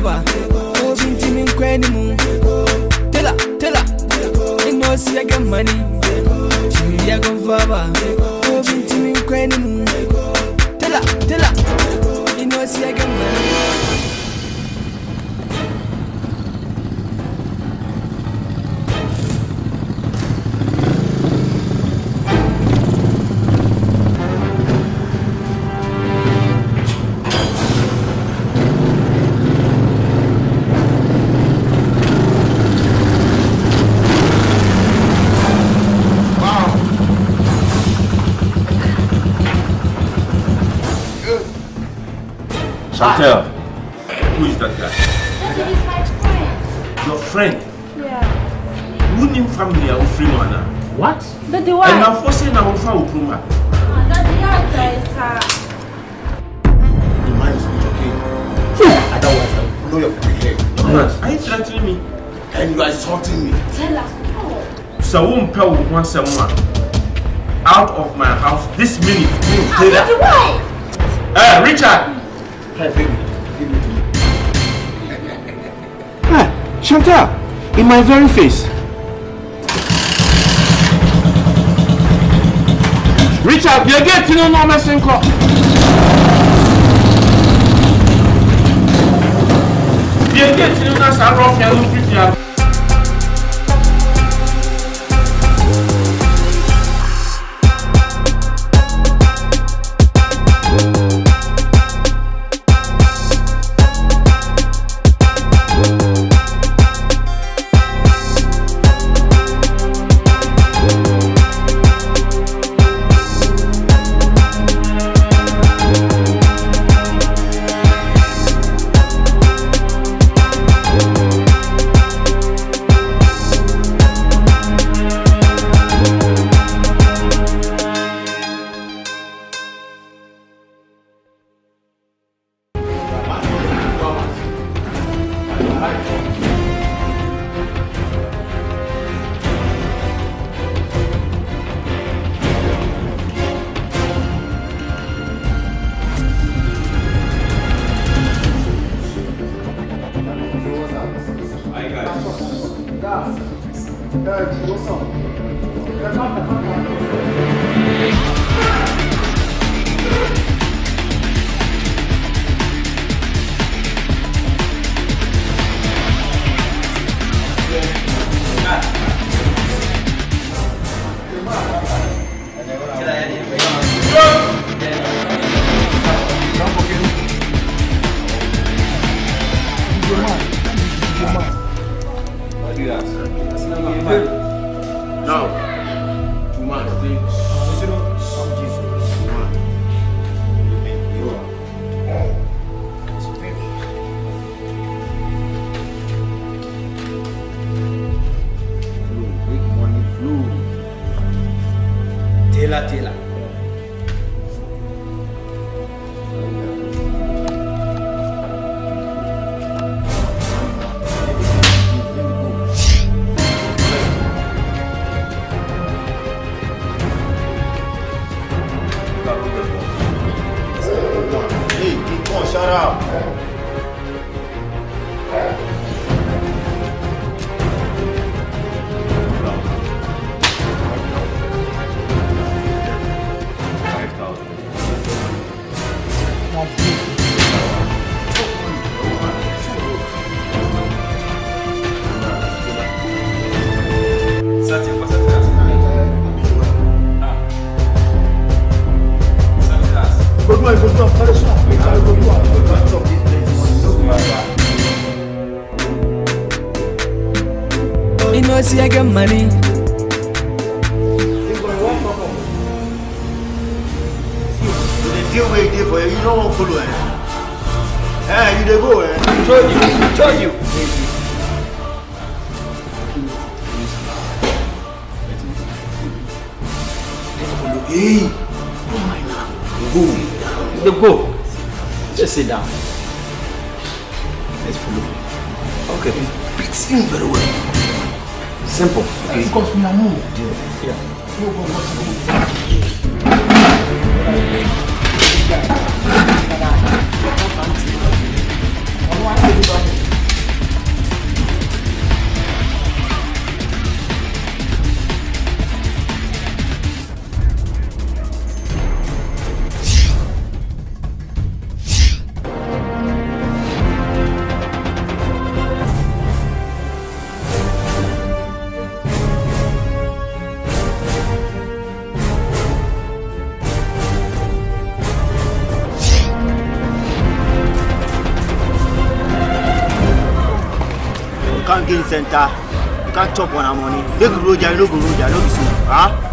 Naba. Hoje em time incredible. Tela, tela. E nós ia ganhar money. Ia ganhar. Hoje em time incredible. Tela, tela. E nós ia ganhar money. Chantel, who is that guy? That is my friend. Your friend? Yeah. Who name family are Ufrimana? What? But the wife. And I'm forcing our family Upruma. That the actor is her. The man is not okay. Otherwise, I will blow your fucking head. Are you threatening me? And you are insulting me. Tell us how. So I won't pay with one someone out of my house this minute. Tell us. The wife. Hey, Richard. Ah, Chantal, in my very face. Richard, you're getting no more messing up. You're getting no more messing up. I get money. The deal we did for you, you don't want to follow it. Hey, you dey go, eh? Told you. Hey, oh my God, go. Just sit down. Let's follow. Okay, fix him very well. Simple. Okay. Because we are moving. Yeah. I want everybody. You can't gain center, you can't chop on our money. Look, Roger, look, Roger, look, soon. Huh?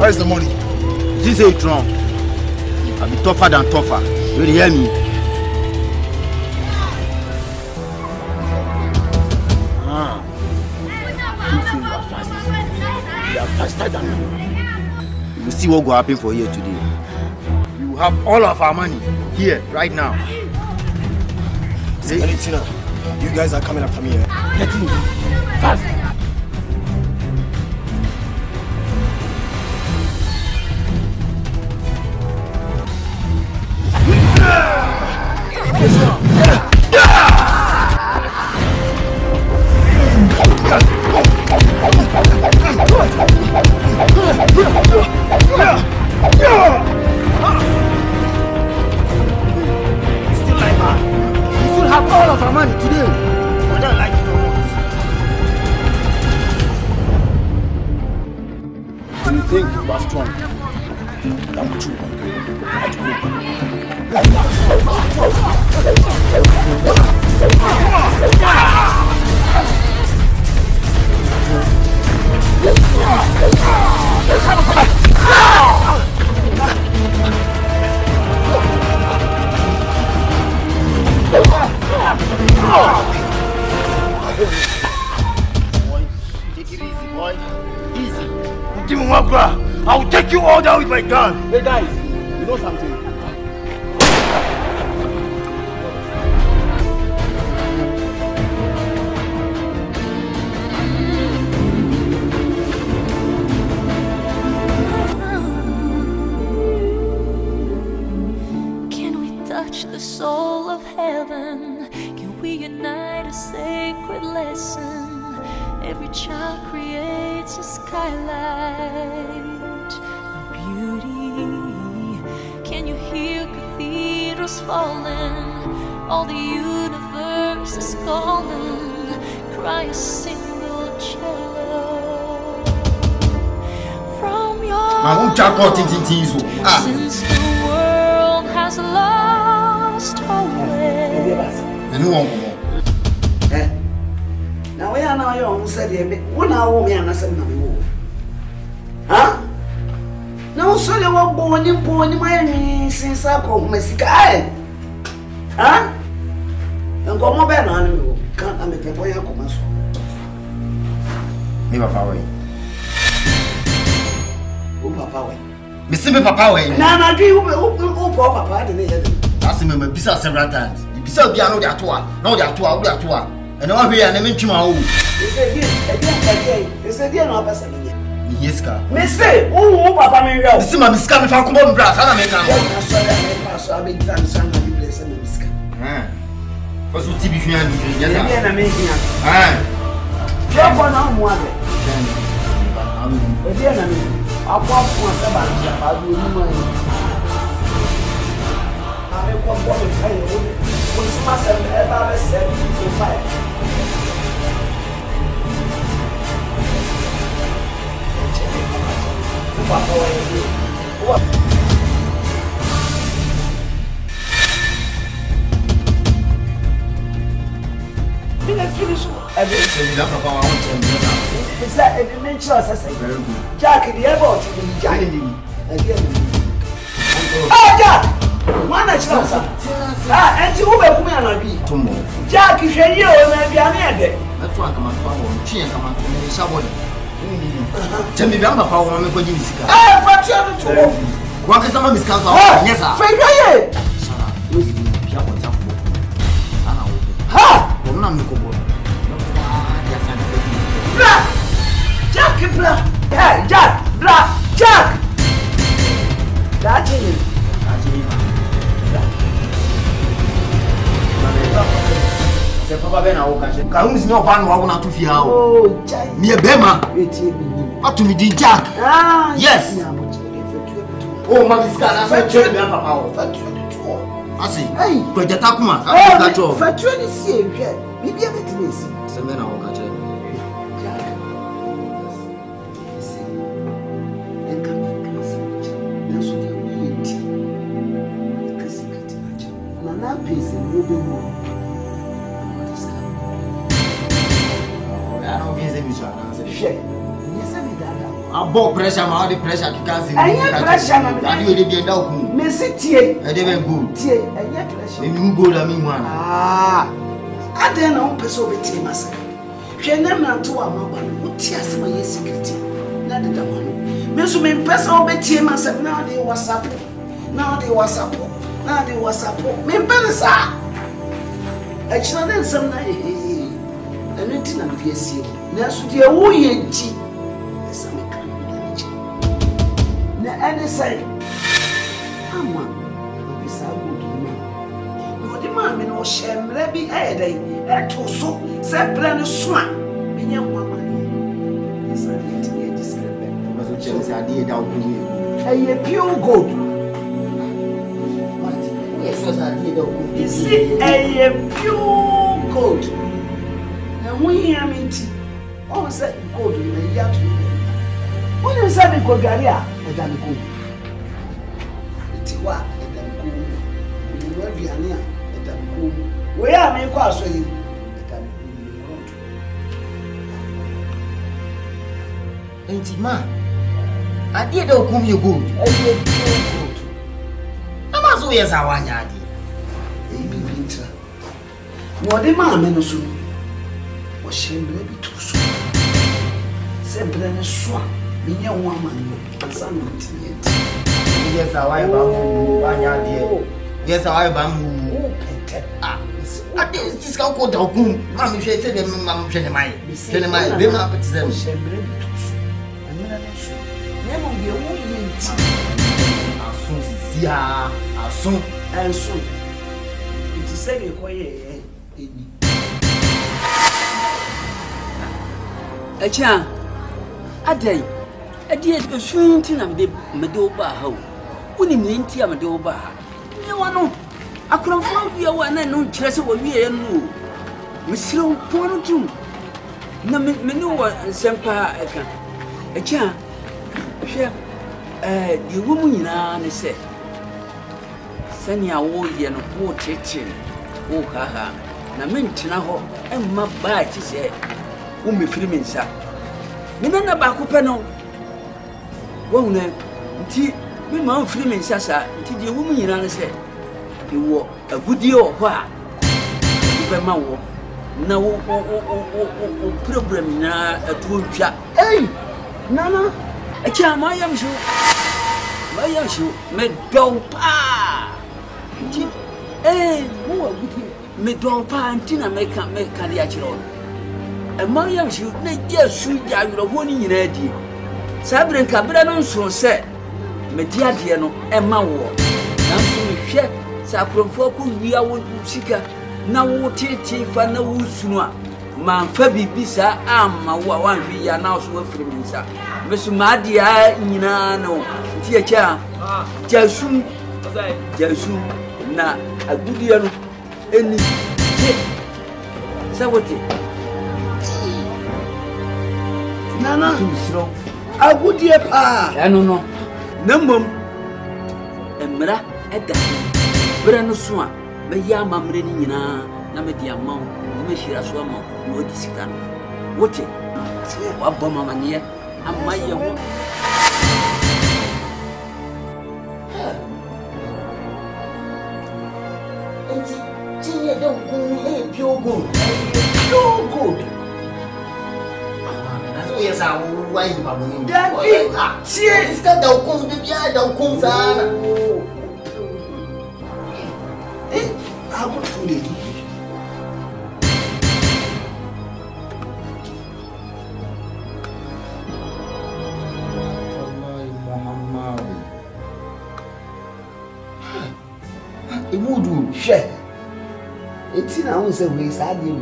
Where's the money? This is a drum. I'll be tougher than tougher. You'll hear me. Ah. You are faster than me. You will see what will happen for here today. You will have all of our money here, right now. See? You guys are coming after me. Get in. Fast. Several times. You said we are not at war. Now they are at war. We are at war. And now we are naming Kumawood. They said they are not passing here. Miska. Mister, who Papa me now? Mister, Miska, me found Kumawood brass. I am making. I am making transaction. Miska. Ah. Because you TV you are doing. You are making. Ah. Just for now, more. You are making. I want to say that you are making. I'm going to go to the fire. I'm going to go to the fire. Is that in the nature? I said, very good. Jack, in the airport, Jack. Oh, Jack! One natural, sir. And you will be a baby. Tomorrow. Jack, if you're here, I'm going to be a man. That's why I'm a power. She is a man. Tell me, I'm a power. I'm going to use it. I'm not trying to move. What is the man? Yes, sir. Fire! Sarah, who's the Piapo? Ha! I'm not going to go. Black! Jack, black! Hey, Jack! Black! Jack! That's it. That's it. C'est pas bien à aucun. Quand on se met au pan, on a tout fait. Oh, Jack! Mie bema! Pas tu me dis Jack! Ah! Yes! Oh, ma visca, la fête, tu es bien, papa. Fais tuer de toi. Ah, si. Hey! Tu es ta comment? Fais tuer d'ici, bien. Bibi avec toi ici. C'est bien à aucun. Bon pressure, ma de pressure qui casse. Ayez pressure, ma mère. Adieu les biens d'aujourd'hui. Mais c'est tiers. Adieu les goûts. Tiers. Ayez pressure. Mais nous goûts la mienne. Ah. Adieu non personne ne tient ma sœur. Je n'aime pas toi, ma bonne. Où tiens c'est ma sécurité. Là de ta bonne. Mais sous mes personne ne tient ma sœur. Là des WhatsApp. Là des WhatsApp. Là des WhatsApp. Mais pas de ça. Et je n'en ai jamais. Et nous t'y n'avons pas si. Nous sommes des ouïes. And they say, I'm one. This is a good man. No, the man may not shame. Let me add a little so. Say, plan a swan. Be young woman. This is a little discrepancy. But the chance I did out to you. A pure gold. What? Yes, I did out to you. You see, a pure gold. Now, we are meeting. Oh, say, gold. We are to you. What is that? Go Garia, and then go. Tiwa, and then go. Raviania, and then go. Where am I going? So you can go. Intima, I did not come you good. I did good. I'm as well as I want you. Baby winter. What the man is doing? What shame will be too soon? Sembling a swan. Minha woman, some idiot. Yes, I am. Yes, I am. I think this can go down. Mammy, she said, Mamma, she might. She might be up at them. She bring it to you. And then I should never be a woman. As soon as you are, as soon as soon. It is very quiet. A child. A day. I did a shooting and did Madoba home. Wouldn't mean Tia Madoba. You are not. I couldn't find you one and no chess over here. No, Monsieur Pontu. No, Menua and Sempa. A chap, the woman I said, Send your old and poor churchin. Oh, haha. Namintina and my bite is here. Umi Freeman, sir. Remember Bacupano. Well, then, we mount Freeman Sasa, until the woman in Anna said, You were a good deal of what? No problem in a two chat. Hey, Nana, a child, my young shoe. My young shoe, Medopa. Hey, more good here. Medopa and Tina make a make a natural. And my young shoe, they just shoot down your warning ready. Sabrin Cabra non so said, Mediadiano and Mawa. Nancy Shet, Saprofoku, we are with Sika, now Titi Fana Wusua, Man Fabi Bisa, and Mawa, we are now so friends. Miss Madia Nino, Tiacha, Jasun, Jasun, na, a good year, any Sabote Nana. I would dear pa. I don't know. Number Emra at the Brenuswa, the Yamam Renina, Namedia Mount, Mishra Swamma, no discount. What it? Uma boa mania, a maia. Tinha deu um piogo, piogo. Mas o exau vai para o mundo. Ah, se eles estão dando com devia dar com zara. Algo tudo. Share. It's in our ways, I do.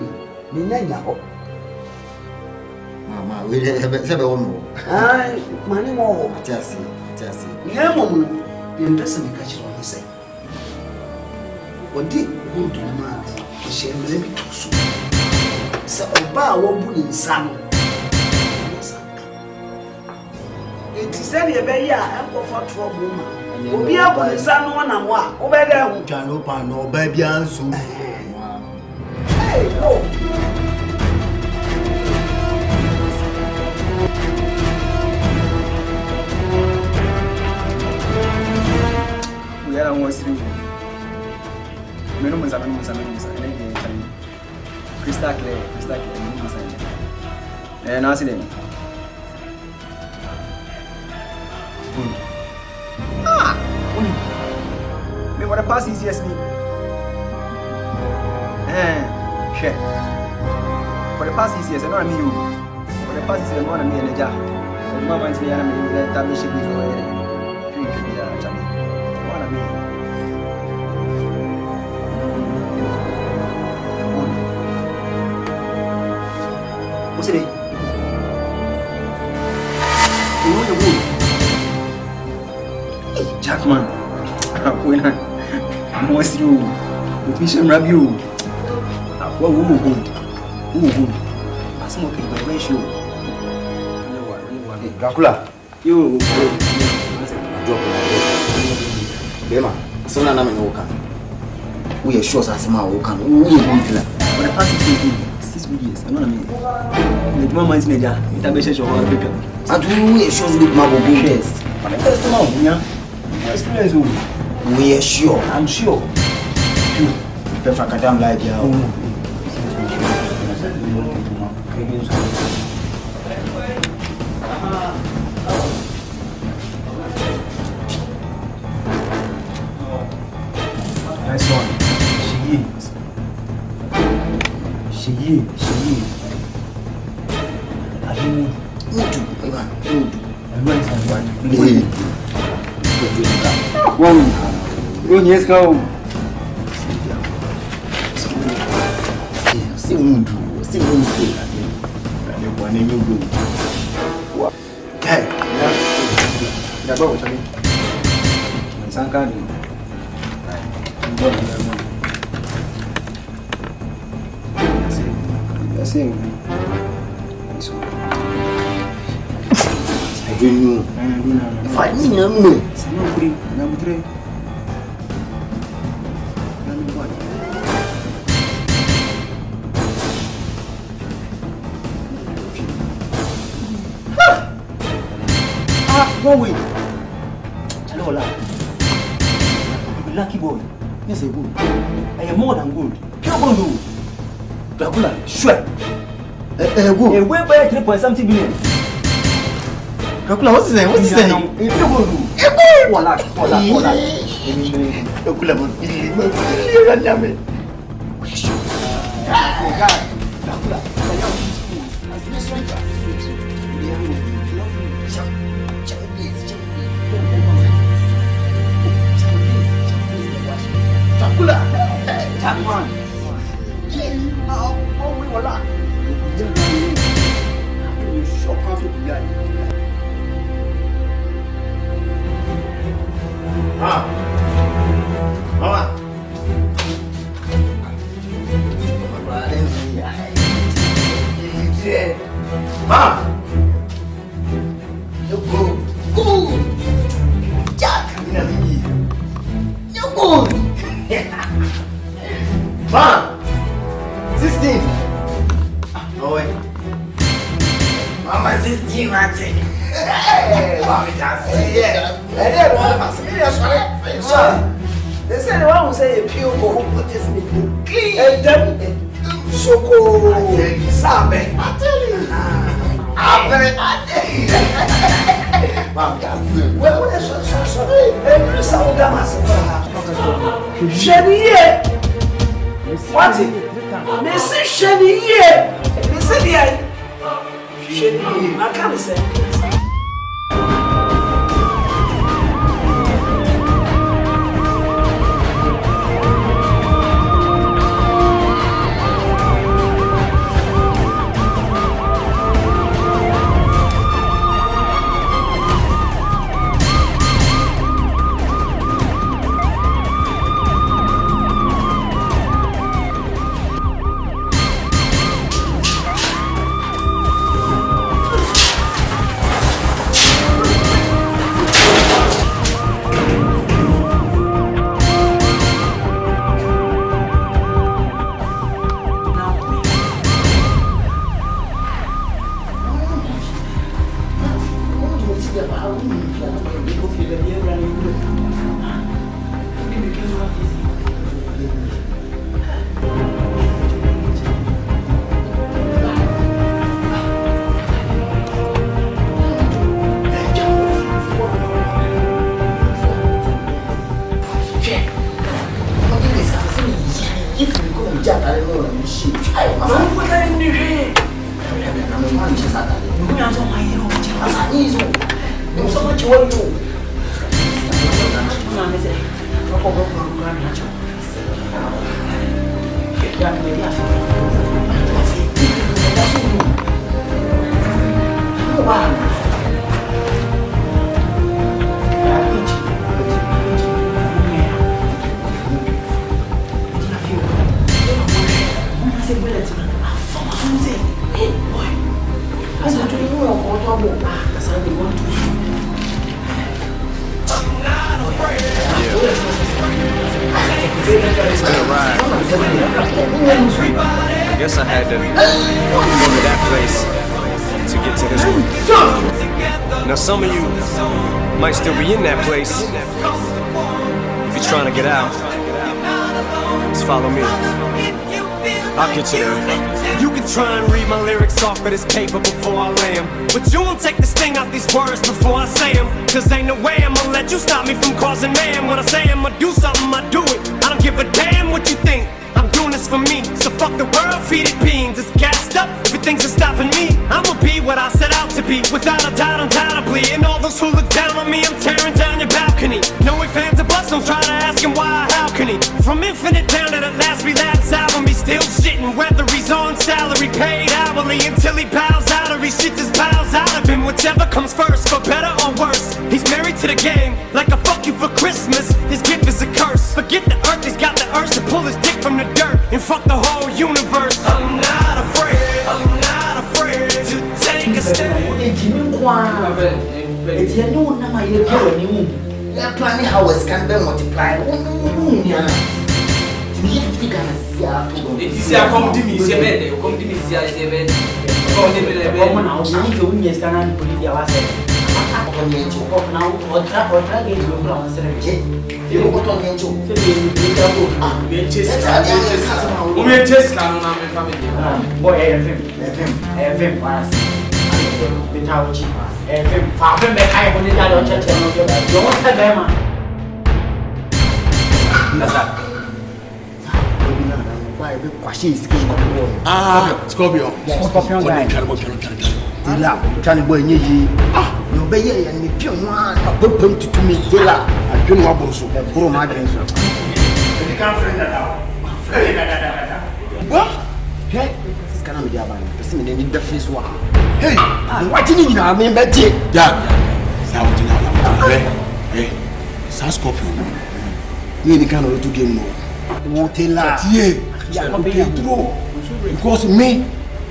Mama, we have several more. I, my name, oh, Jesse, Jesse. Yeah, woman, the investment catch on the same. What did you do, man? She was able to sue. So, about what would in some. It is any a very ample for trouble, man. O bia bu nsa no na mo a wo be da hu twa no pa no ba bia nso. Hey, no. We are on western. Meno mza ne tani. Crystal clear ni mza ne. Na asile ni. What a pass is, yes, me. Share. For the past 6 years, I know I'm you. For the past 6 years, I know I'm in a job. And mama and me, I'm in a tablet. What's it? Jackman. I'm most you, with Mission Rabu. What woman would? Who would? I smoke in the ratio. Dracula, you drop. Bema, so now I'm in Oka. We are sure as my Oka. We are one killer. For the past 6 years, I know what I mean. The woman's major, it's a message of our people. And we are sure with my own test. I'm a customer, yeah. We are sure. I'm sure. The fact that I'm like you. Nice one. She is. I mean, what do you yes, go. I don't know. No way. Hello, lucky boy. This is good. I am more than good. Come on, you. Dracula, sure. Good. We buy 3.something billion. Dracula, what's his name? Dracula. Dracula! Jackman! Oh, we were locked. You shock us with the guy. Mama! You go! Go! Jack! You go! Man! 16! Oh, wait. 19. They said the one who say a pure who put this meat clean and then so cool. I tell you. I can't say. Scorpion. Scorpion guy. Hey, because me,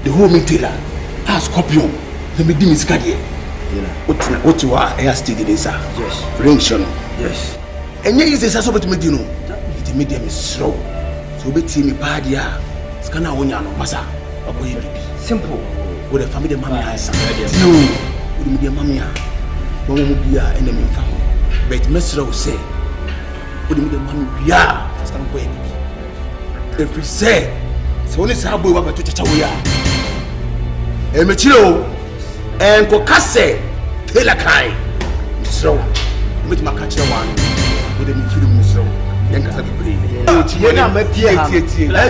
the whole material, I Scorpion, let me do my study. What you are, I studied this. Yes. Function. Yes. And here is the source of the medium. The medium is slow. So we see me bad here. Scanner one year no massa. Simple. with a family mammy. No, with mammy, be our enemy. But Mr. will say, with the mammy, are some way. If we say, so let's have we want to touch away. A material and Cocase, Telakai. So, with my catcher one, with a new film. Get your hands. Hey!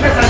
Press out.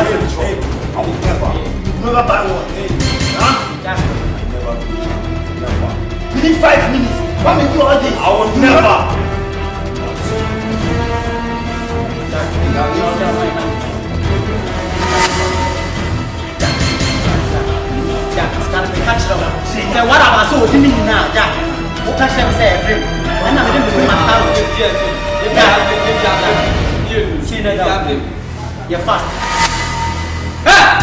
what's in the trouble? Hey, I will never. You never buy one. Hey, huh? That's what I never do. Never. Within 5 minutes, why will you do all this? I will never. Jack, it's got to be catched up. Say, what am I so doing now, Jack? What catch them say every? Why not even do my house? Yeah. See that. You're fast. Ah!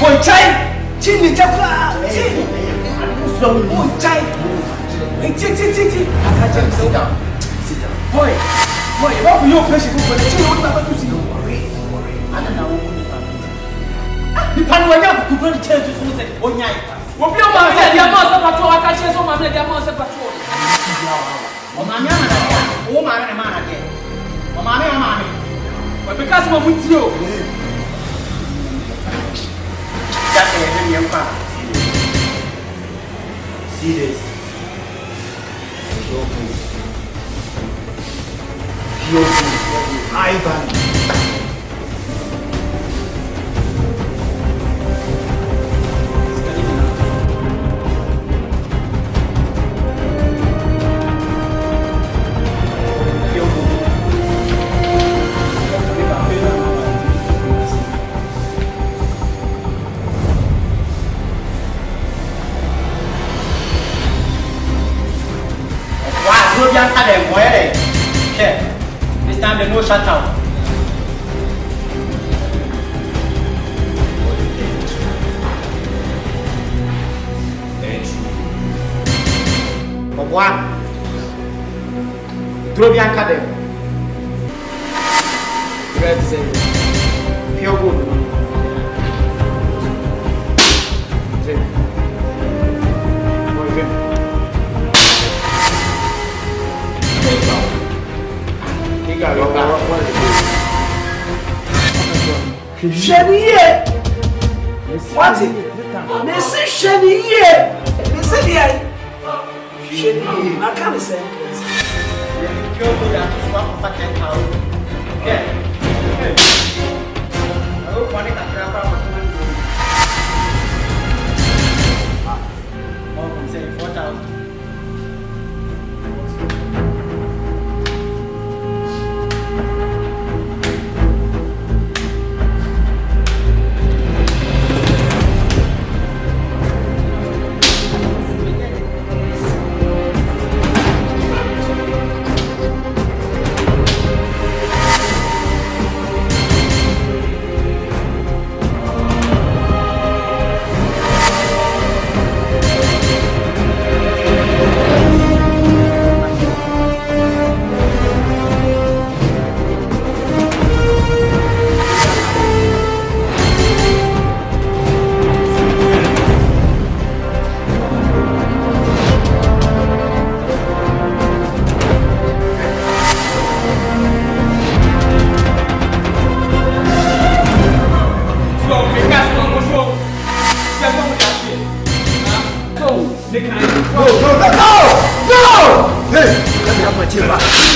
Boy, child! Chin, you just chin. Boy, child! Hey, chin. I can't just sit down. Sit down. Boy, you have no pressure for the children. Don't worry, don't worry. I don't know what you're talking about. You can't wait up. You can't tell just what you're talking about. We'll be on my head. You're not supposed to talk. I can't share some of them. You're not supposed to talk. Oh, my man. But because I'm with you, that's a heavy empire. See this. Pure gold. High value. Pure gold. This time they no shut down. Au revoir. Trop bien cadre. Pure gold. Chénier! What is it? Mais c'est chénier! Mais c'est bien! Chénier, I can't say. You're good at this one for 10,000. Okay. I don't want to grab a one. Oh, I'm saying 4,000.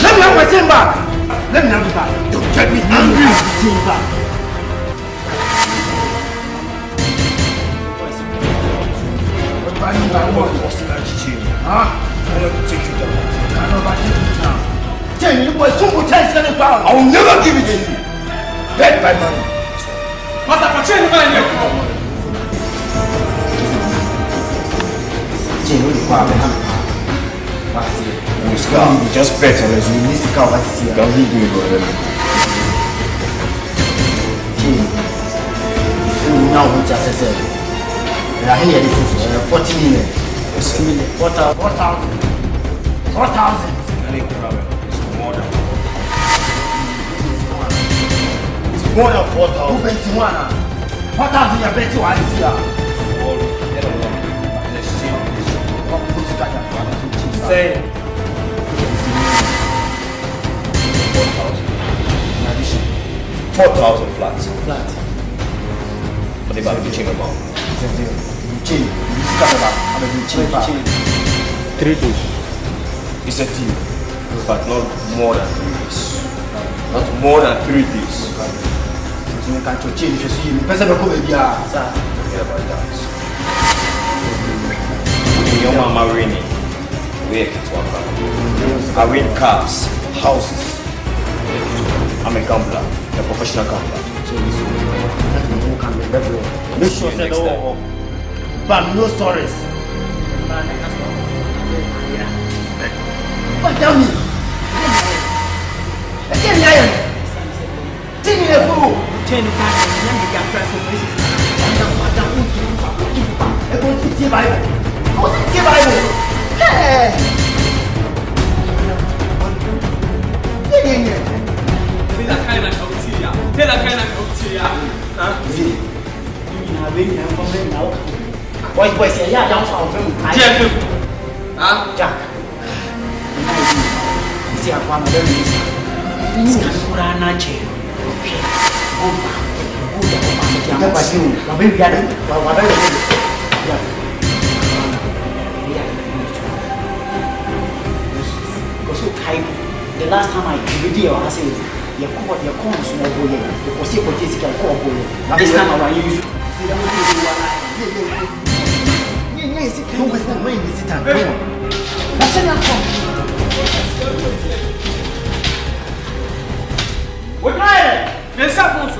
Not more than 3 days. Minha cachorrinha, eu sou ele. Pensa bem como ele é. Sa. Eu amo a Marine. We can talk about. I win cars, houses. I'm a gambler, a professional gambler. So this is what we can develop. Make sure that all. But no stories. But tell me. I can't lie. Jack. The last time I did video, I said, your corners will go here. The possible case can go here. This time I will use it. Don't waste time. Wait, this time. What's in that? We're glad. Let's have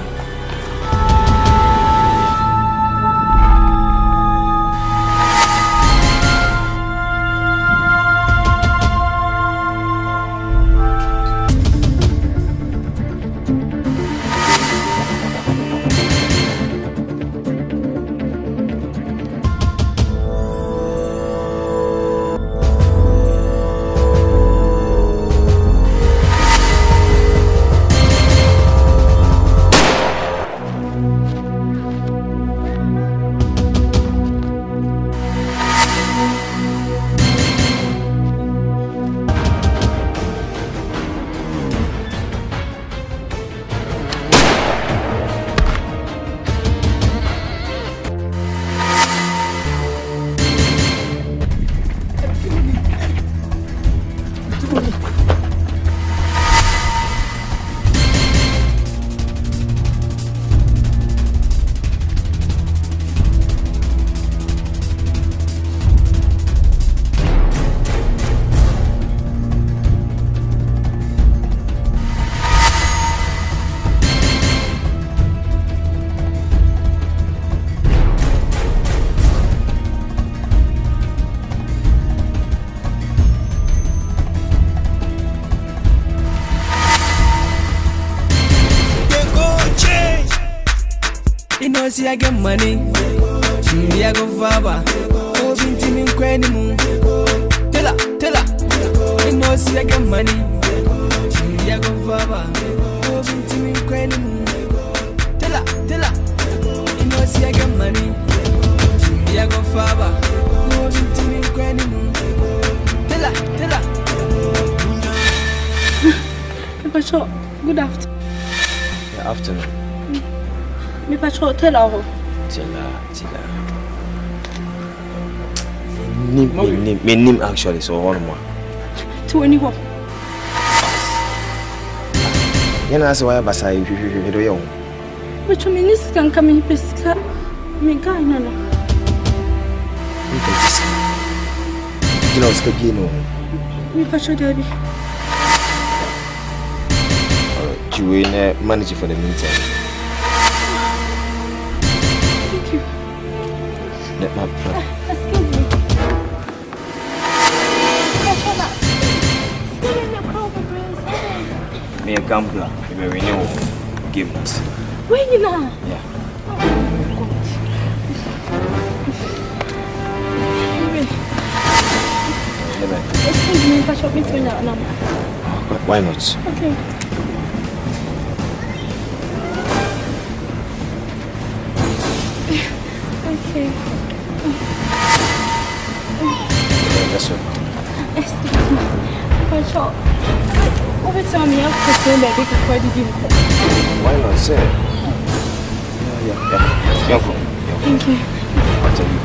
I get money, I go faba. Oh, binti min kweni mu. Tela, tela. I know see I get money, I go faba. Oh, binti min kweni mu. Tela, tela. I know see I get money, I go faba. Oh, binti min kweni mu. Tela, tela. Pacho, good afternoon. Good afternoon. Mi pacho tell her. My name actually, so one more. To anyone. Yana se waya basa ifi do yawo. But you mean this can come in pesca? Me guy na na. You know Scorpion. Mi pacho daddy. You will manage for the meantime. Let my brother. Excuse me. Me a gambler. We renew games. When you now? Yeah. Excuse me if I should be doing that number. Why not? Okay. Okay. Excuse me. But sure. Over time, you have to say that they can find you. Why not say? Yeah. You're thank you. I'll tell you.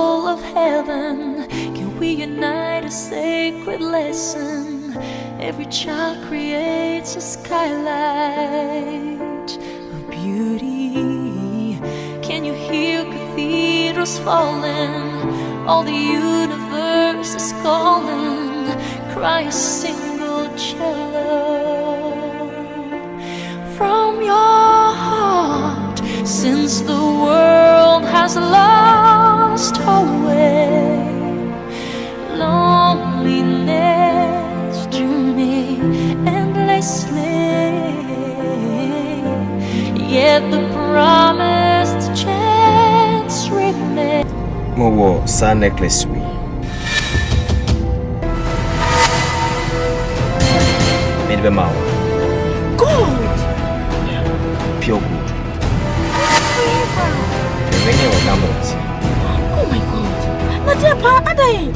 soul of heaven, can we unite a sacred lesson? Every child creates a skylight of beauty. Can you hear cathedrals falling? All the universe is calling. Cry a single cello from your heart, since the world has lost her way. Loneliness journey endlessly, yet the promised chance remains. Mowo sa necklace we. Made by Mao. Gold. Pure gold. Oh my God! Nadia pa aday.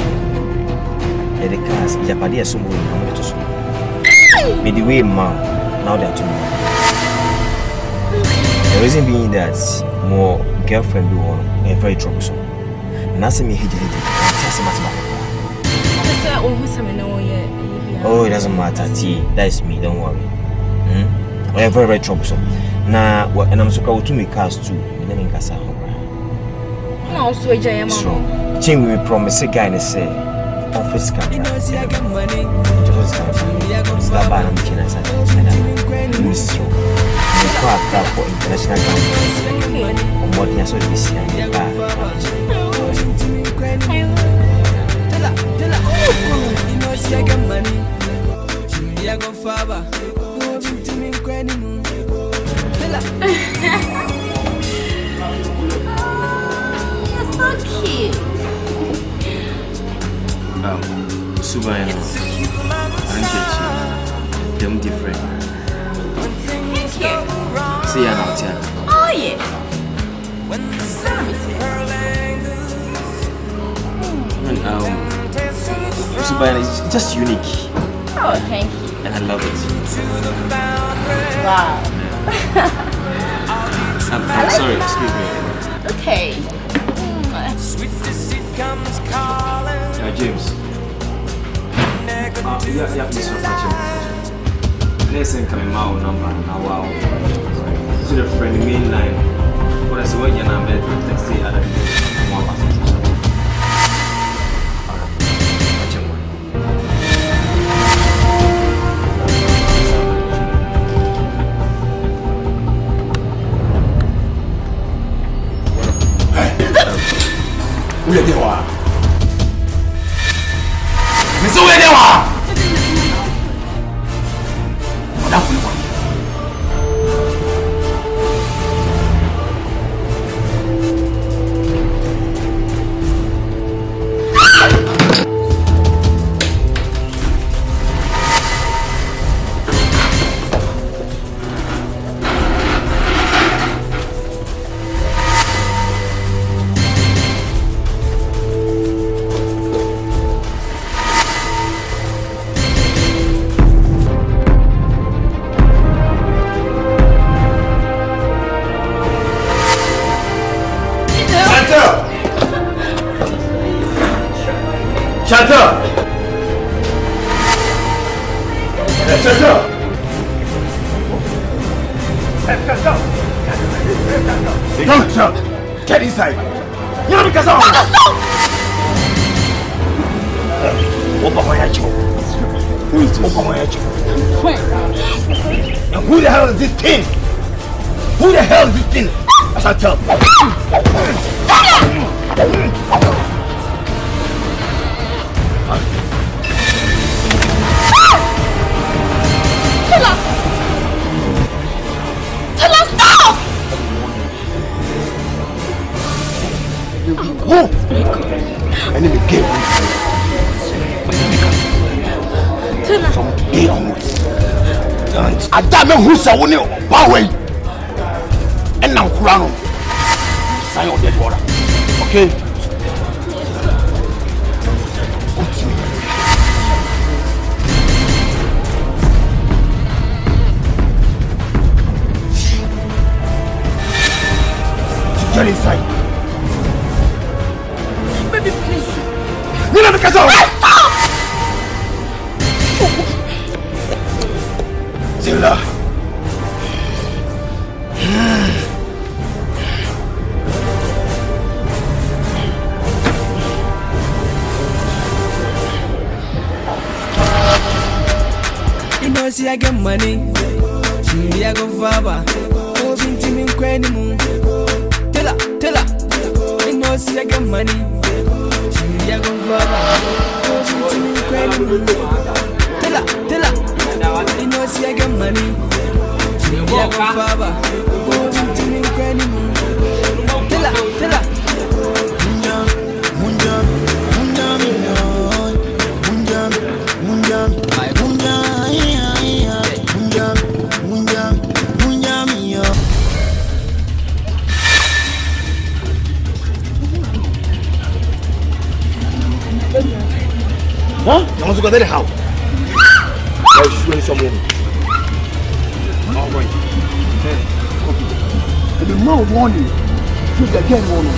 Erikas, Japadi asumbu inamuto su. Midway ma, now they are too much. The reason being that more girlfriend be one and very troublesome. Nasi mi hiji. Tasi matama. Oh, it doesn't matter. T, that is me. Don't worry. Hmm? I am very troublesome. Now, and I'm so proud to make cars too. And then in Casa Hora. No, so I am strong. Ching will promise a guy and say, office camera. You're so cute. Subaya, I'm getting different. Thank you. See ya now, Tia. Oh yeah. Subaya is just unique. Oh, thank you. And I love it. Wow. I'm sorry, excuse me. Okay. James. Yeah, please stop watching. Next time, come out number now. Wow. So the friend main line. What I say when you're not bed, text the other one. Où est le déroir? Mais c'est où le déroir? Madame, vous le me please. Get out of the castle! Stop! Zilla. See I get money, she I go faba. Oh, been teaming crazy move. Tell her. You know see I get money, she I go faba. Oh, been teaming crazy move. Tell her. You know see I get money, she I go faba. Oh, been teaming crazy move. Tell her. Huh? I want to go to the house. Oh, she's going somewhere. All right. I don't know, warning. She's again warning.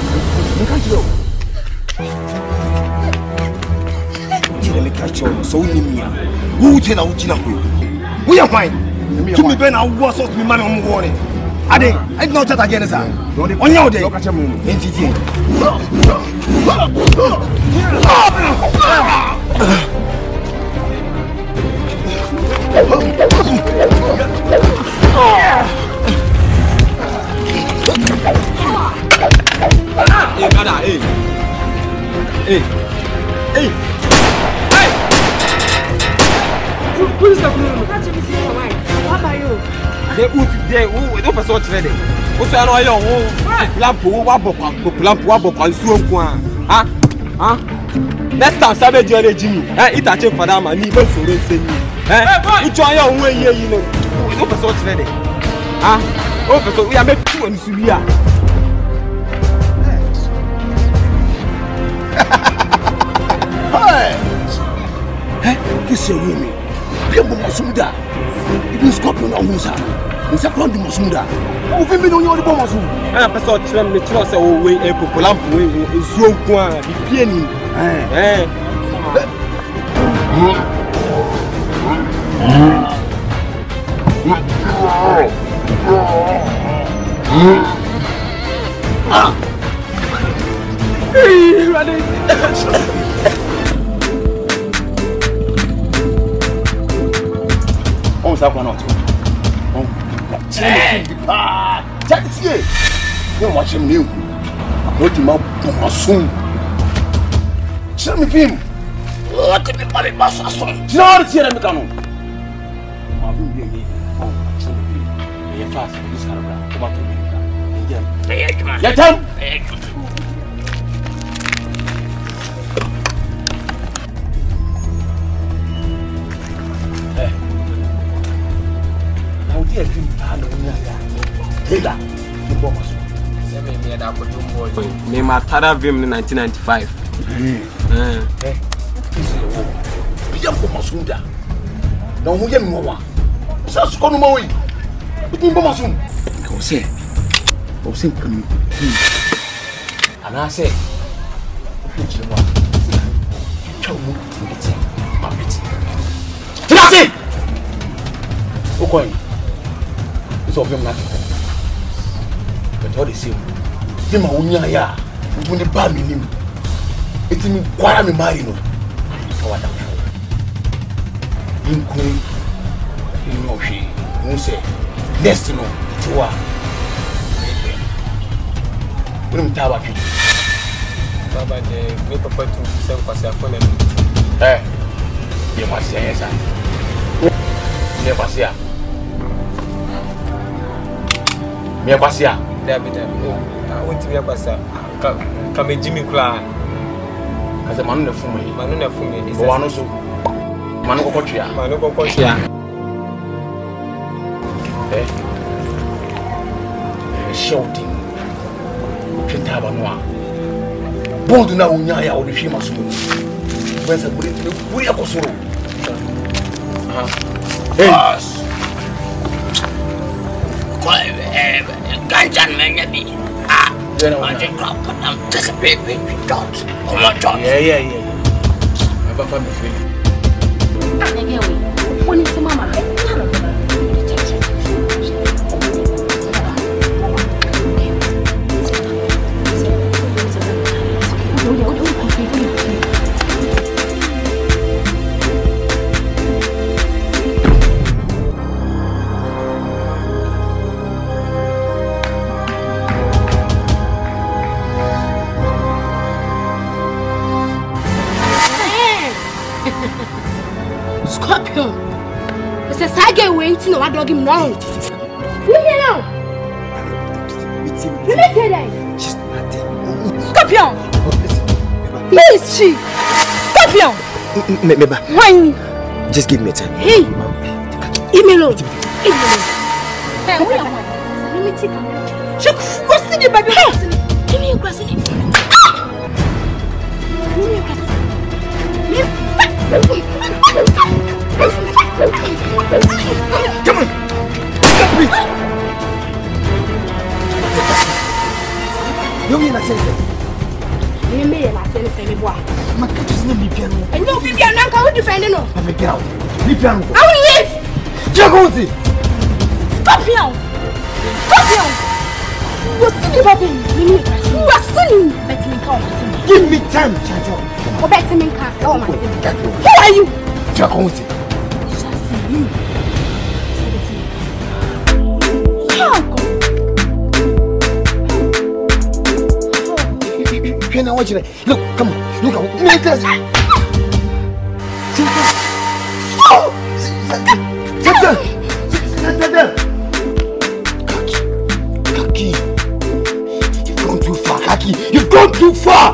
They can't show. They can't show. So we need me. Who tell our children? We are fine. To me, Ben, I was off me man on warning. I did. I did not chat again, sir. On your day. NTT. Hey! Next time, Savage, you're a genie. It's a check for them, and even for them, say, you try your way here, you know. It's over so ready. Over so we are made two and Sulia. Hey, this is your woman. People must do that. It is Scorpion and Musa. It's a crowd must do that. Who will be doing all the bombs? I'm a sort of tram, the trust away, a popular way, is your one, the piano. Hey! Tell me him. I could be married by Sasson. Do you know how to tell him? I'm going to get him. Pia bomba sunda, não vou me mover. Só se quando morrer, pedi bomba sunda. Você para mim. Ana se, pedi bomba. Chama o piti, papiti. Ana se, o coin, isso ouviu nada. Beto disse, de mau nia ya, não vou para mim. It's in Guarami Marino. In Queen, you know, she won't say, Next to know, to what? William Tabaki. Baba, they make a point to sell for their phone. Eh, you must say, sir. Never see. I want to be a passer. Come in, Jimmy Clark. As a man of me, is one also. Manukochia. Shouting. Petabanwa. Bold now, Yaya or the Shimas. Where's a bullet? We are also. Yes. Ganjan Mangabi. Meba, why? Just give me time. Hey, email it. Hey, who am I? Let me take a check. Crossing the baby. Give me your crossing. Come on. Come on. Come on. Come on. Ma que tu sais ni bien non. Non, bien non, quand tu fais non. Avec elle, ni bien non. Ah oui. Tu as compris. Scorpion. Scorpion. Voici le baby. Mimi. Voici. Betting car. Give me time, Chajo. Oh, betting car. Oh my God. Who are you? Tu as compris. Look, come on, look out, make us. Kaki, you've gone too far, Kaki, you've gone too far.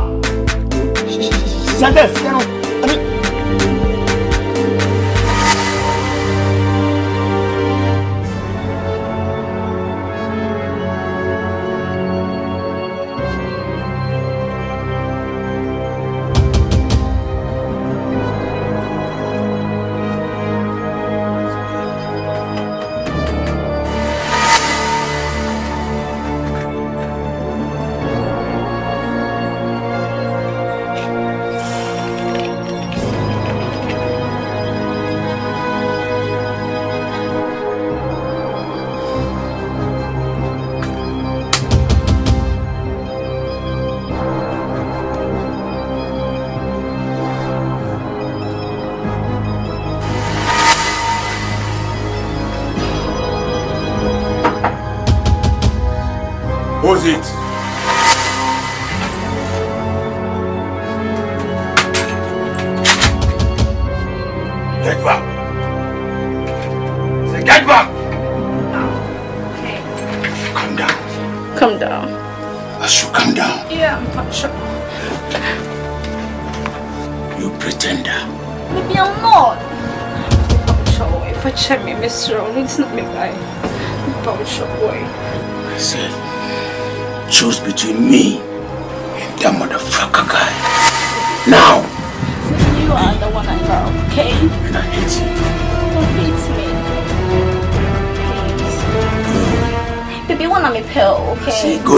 Go!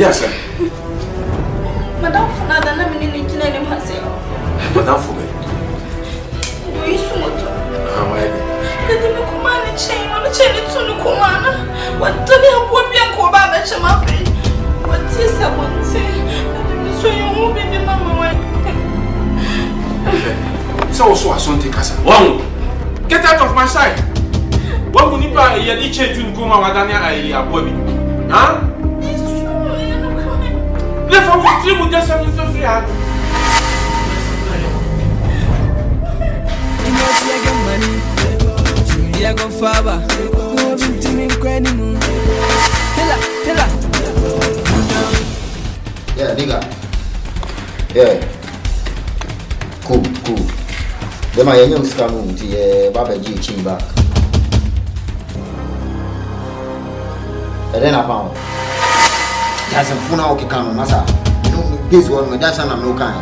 Gagné ça. Madame Fonada n'a mené les kinés les masses. Madame Fonada. Oui, c'est moi. Ah ouais. Mais tu me commandes les chiens, les chiens les tu nous commandes. What tu les as pour bien qu'on va avec ma fille. What c'est ça bon c'est. Mais soyons au bébé maman. Ça aussi à son décasa. Wow. Get out of my sight. What vous n'y pas il y a des chiens tu nous commandes à Daniel à il y a pour lui. Hein? Les femmes vous trient, vous dites ça vous fait frère. Yeah, nigga. Yeah. Cool, cool. Demain, il y a un scanner qui est Babaji Chimba. Elle est là, pas. That's a funeral can massa. This one that's an American.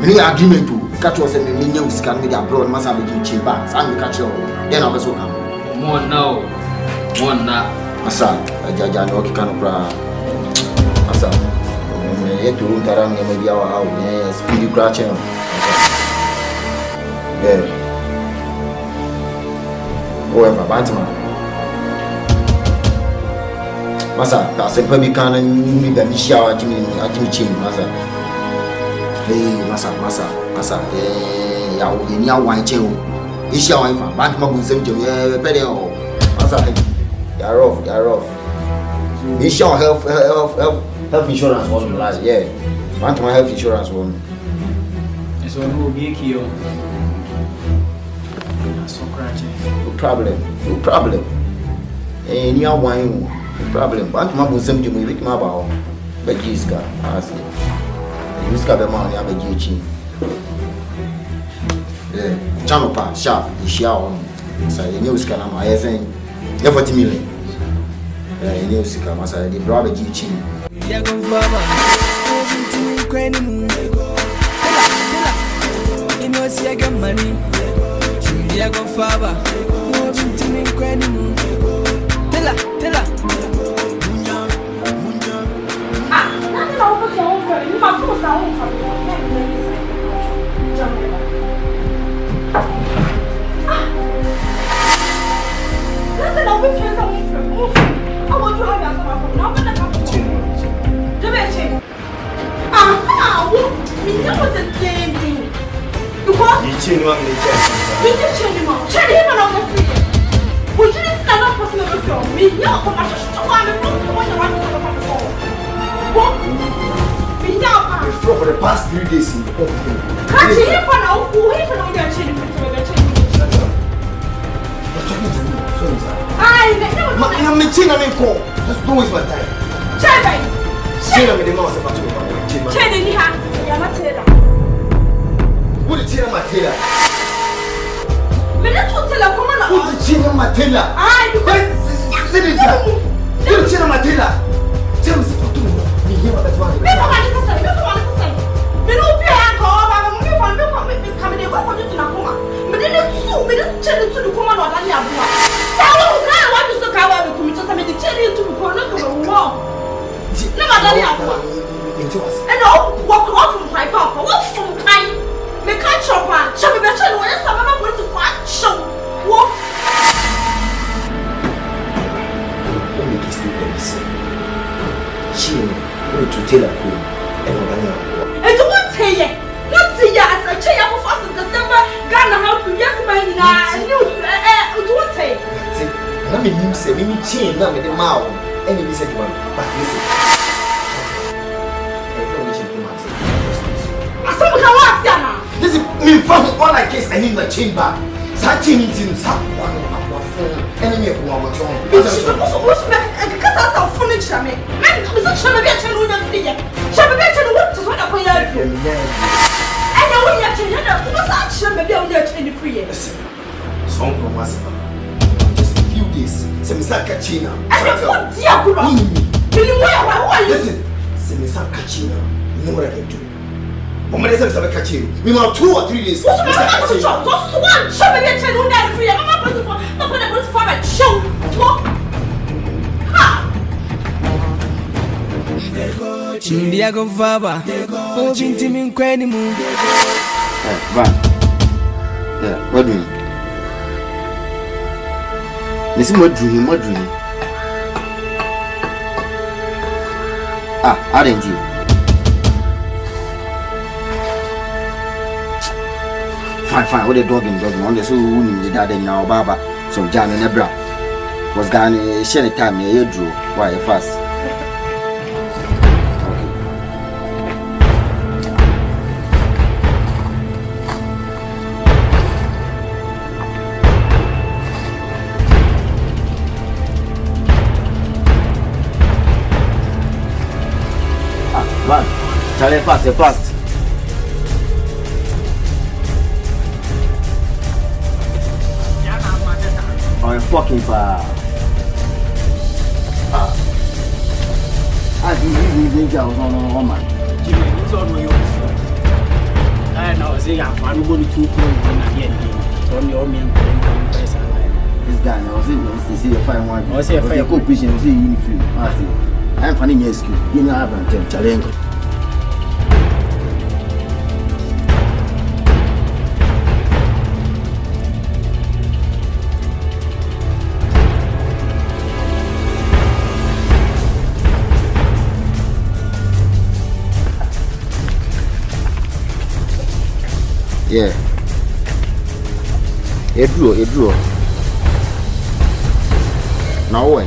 Many agreement to catch us and millions can be abroad, massa between cheap banks and catch your then I was so come. More now, more now. Massa, a jaja no can bra. Massa, yet to root around maybe our house, speedy crashing. Whoever, Batman. Massa, that's a baby can and you need a Michelle at me chin, Massa. Hey, Massa, Massa, Massa, hey, I will in your wine chill. Is your wife a bad mom with some to your pedal? Massa, you're off, you're off. Is your health insurance was last year? Want my health insurance one? It's one who will be killed. So crashing. No problem, no problem. And your wine. Problem. But my bosom to me with my bow. But Giska, ask me. Giska, the man, you have a Gichin. Champa, sharp, you shall. So the news can, I think, never to me. The news can, as I did, brother Gichin. Yago, Baba, Ukraine moon. In your second money, Yago, Baba, Ukraine moon. Tela, Tela. You must do something for me. I want you to have your for the past 3 days in the country. Can't you hear for now? Who hear for now? They're changing. Shut up. You're talking to me. Sorry, sir. I never know. I'm not changing. I'm not going. Just don't waste my time. Change it. Change it. The man was about to change. Change it. You're not telling. Who the change my tailor? Me not to tell you. Come on. Who the change my tailor? I do. Say it. Who the change my tailor? James, what do you want? Me here, what do you want? Me come on. Back. Satin meetings have one enemy of one. She's supposed to wash back and cut out our furniture. Man, I'm not sure about your woman. Shall we better work to what I put out? And now we are changing up. What's that? Shall we be on your chain to create? Song of Master. Just a few days. Semisa Kachina. And what Diakura? Can you wear my wife? Listen, Semisa Kachina. You know what I can do. We must have 2 or 3 days. What do you want to do? Just one. Show me your children. Don't free. I'm not going to form. I'm going to form a show. What? Ha! Ndiago Vaba, o vintime incredible. What do you mean? This is my dream, my dream. Ah, I didn't do fine, what the dog in dog on the so woman did that in our barber. So John and Abra was going to share a time a drew why fast. Allez, passe, passe. Oh, un fucking pas. Ah. Ah, tu dis, tu yeah. It drew. No way.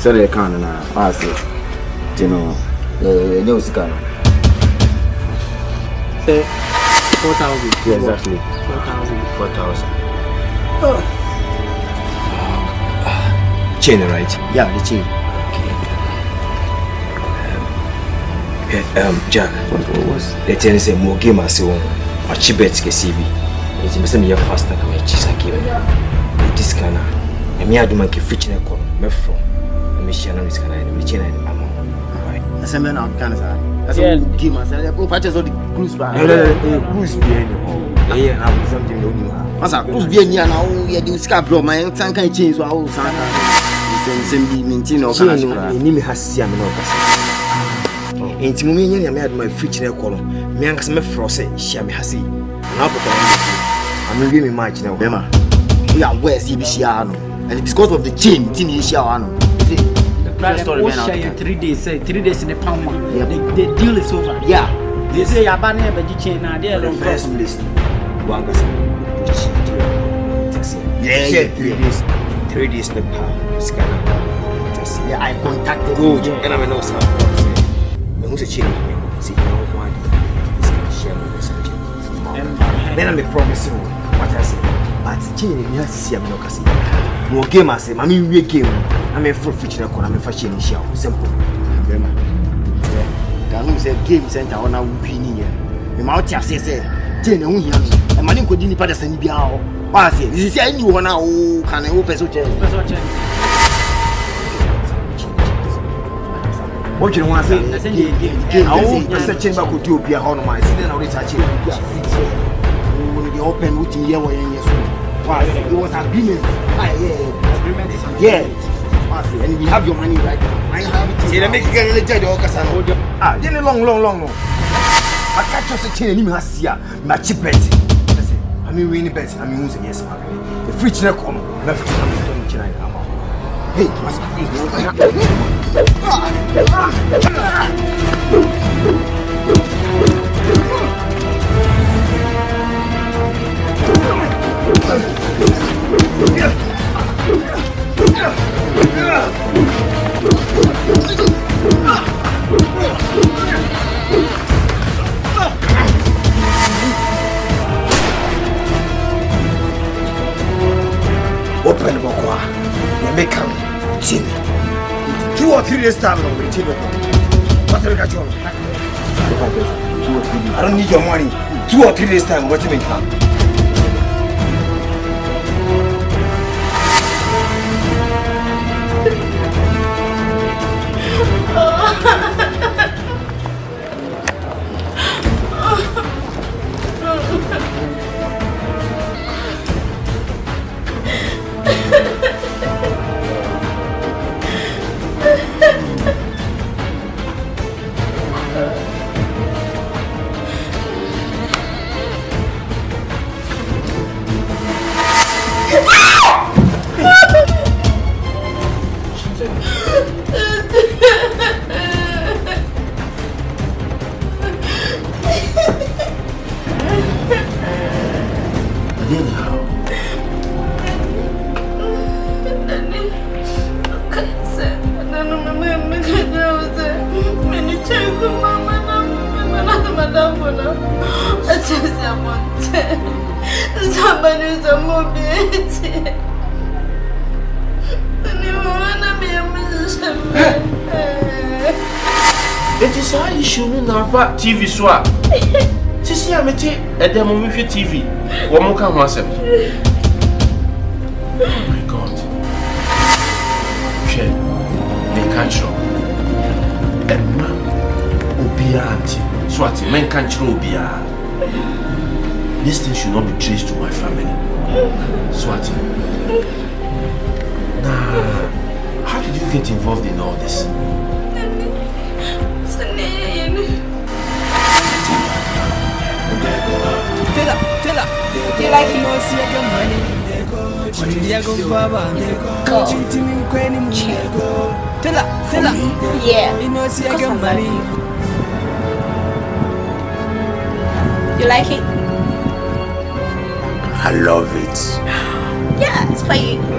So they can't I see. You know, the new scan. Say 4,000. Yeah, exactly. 4,000. 4,000. Chain, right? Yeah, the chain. Okay. Jack, what was? The chain say more game as you want. A cheap bet ke CB. It's missing your faster than my cheese. I give you this scanner. And me, I do my kitchen. I call me from. I'm a channel scanner. I'm a channel. I'm not going to do it. Share 3 days, 3 days in the pound. The deal is over. Yeah. They say you're bad never chain now. They are the first place. Yeah, 3 days. 3 days in the pound. Scanner. Yeah, I contacted good. And I'm not sure. Who's a chain? See, I don't want to share with something. Then I'm promising what I said. But the chain is not see. I'm not casting. More game, I say, Mammy, we game. I'm a full feature, I'm a fashion show. Simple. The game center on our opinion. The mouth says, Jane, and Madame could be part of the Biao. Pass it. This is anyone who can open such a what you want to say? I hope the chamber could do be on my sitting or researching. Open with the airway. It was agreement. Yeah. And we have your money right now. I have it. See, they make you get related to Okasano. Ah, then long. I catch us a chain and him has here. My cheap bet. I mean, winning bet. I mean, losing yes, man. The free china come. Left to come to China. Hey, must be. Open the book, you make him chin. 2 or 3 days time, no, we chin. What's the catch on? I don't need your money. 2 or 3 days time, what's the matter? TV soir. Si si à mettre aider mon vieux TV. Ou mon cas moi c'est. Oh my God. Quel les cancho. Emma obianti. Soit mais cancho obia. This thing should not be traced to my family. Swati. Nah. How did you get involved in all this? They like you. Yeah. You like it? I love it. Yeah, it's for you. Okay.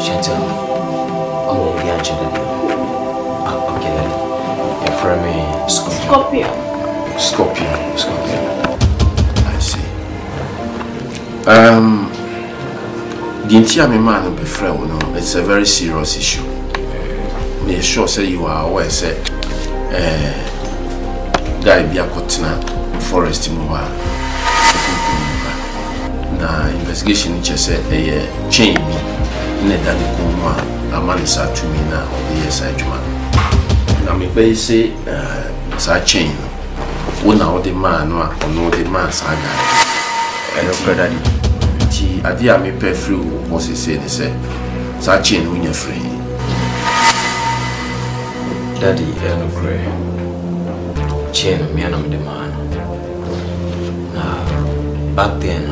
Chantel, I'm going to Angelina. Okay, your friend is Scorpion. Scorpion. I see. The entire man be friend, you know, it's a very serious issue. Me sure say you are aware say guy be a cotton forest mobile. Na investigation which is a chain me neda de kuma amanisa to me na obi esa juma na me be say sa chain one of the man no one the man saga and brother ti ade a me pe free o se say ni say sa chain we nya free daddy and gray chain me na the man na back then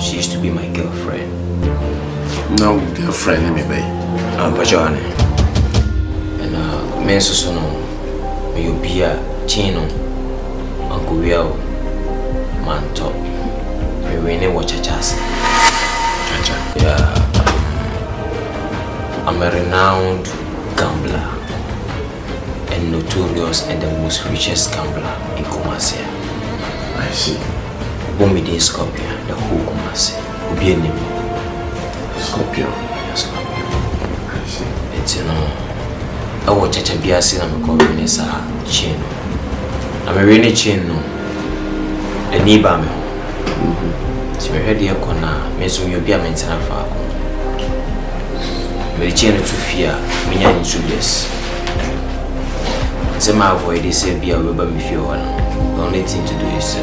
she used to be my girlfriend. No girlfriend, let me be. I'm Bajani. And me and Susan, we will be a Chino, Uncle Will, Manto. We will never watch a chance. Yeah. I'm a renowned gambler and notorious and the most richest gambler in Kumasi. I see. Bomidin Scorpion, the whole Kumasi, Obianim. Scorpion? Yes, Scorpion. I see. It's, you know, I watch a Biasi and I'm going to chain. I'm a rainy chain, no. The Nibame. So I heard the Akona, Mesum Yobia Mentana Fago. But the chain to fear, Minyan intruders. So I avoid this, I be a rubber if you want. The only thing to do is,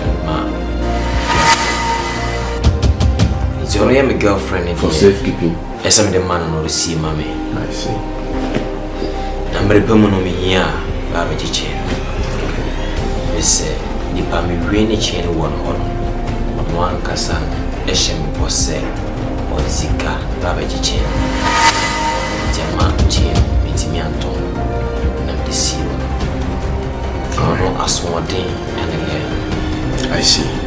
it's only my girlfriend for safekeeping. Yes, I'm the man on the sea, mommy. I see. I'm very permanent here, Baba Chain. They say, the Pammy chain one on one Cassan, Eshem Posse, or Zika, Baba Chain. Jama Chain, Mitimianto, and I'm the sea. I don't ask one day and again. I see.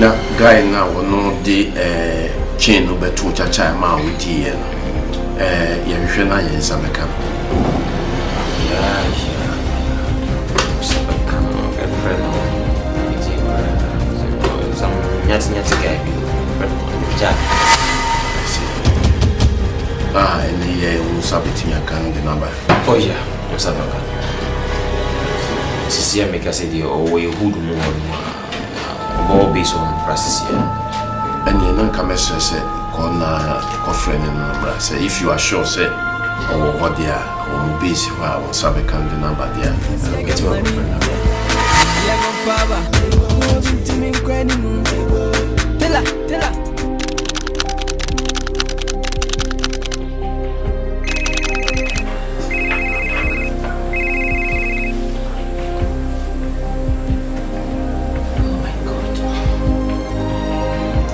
Now, guy, now we know the chain of the two chacha man with the yeah. All based on prices here. And you know, come say, corner, if you are sure, say, or what they are, or base where I was having the number there. Get your friend.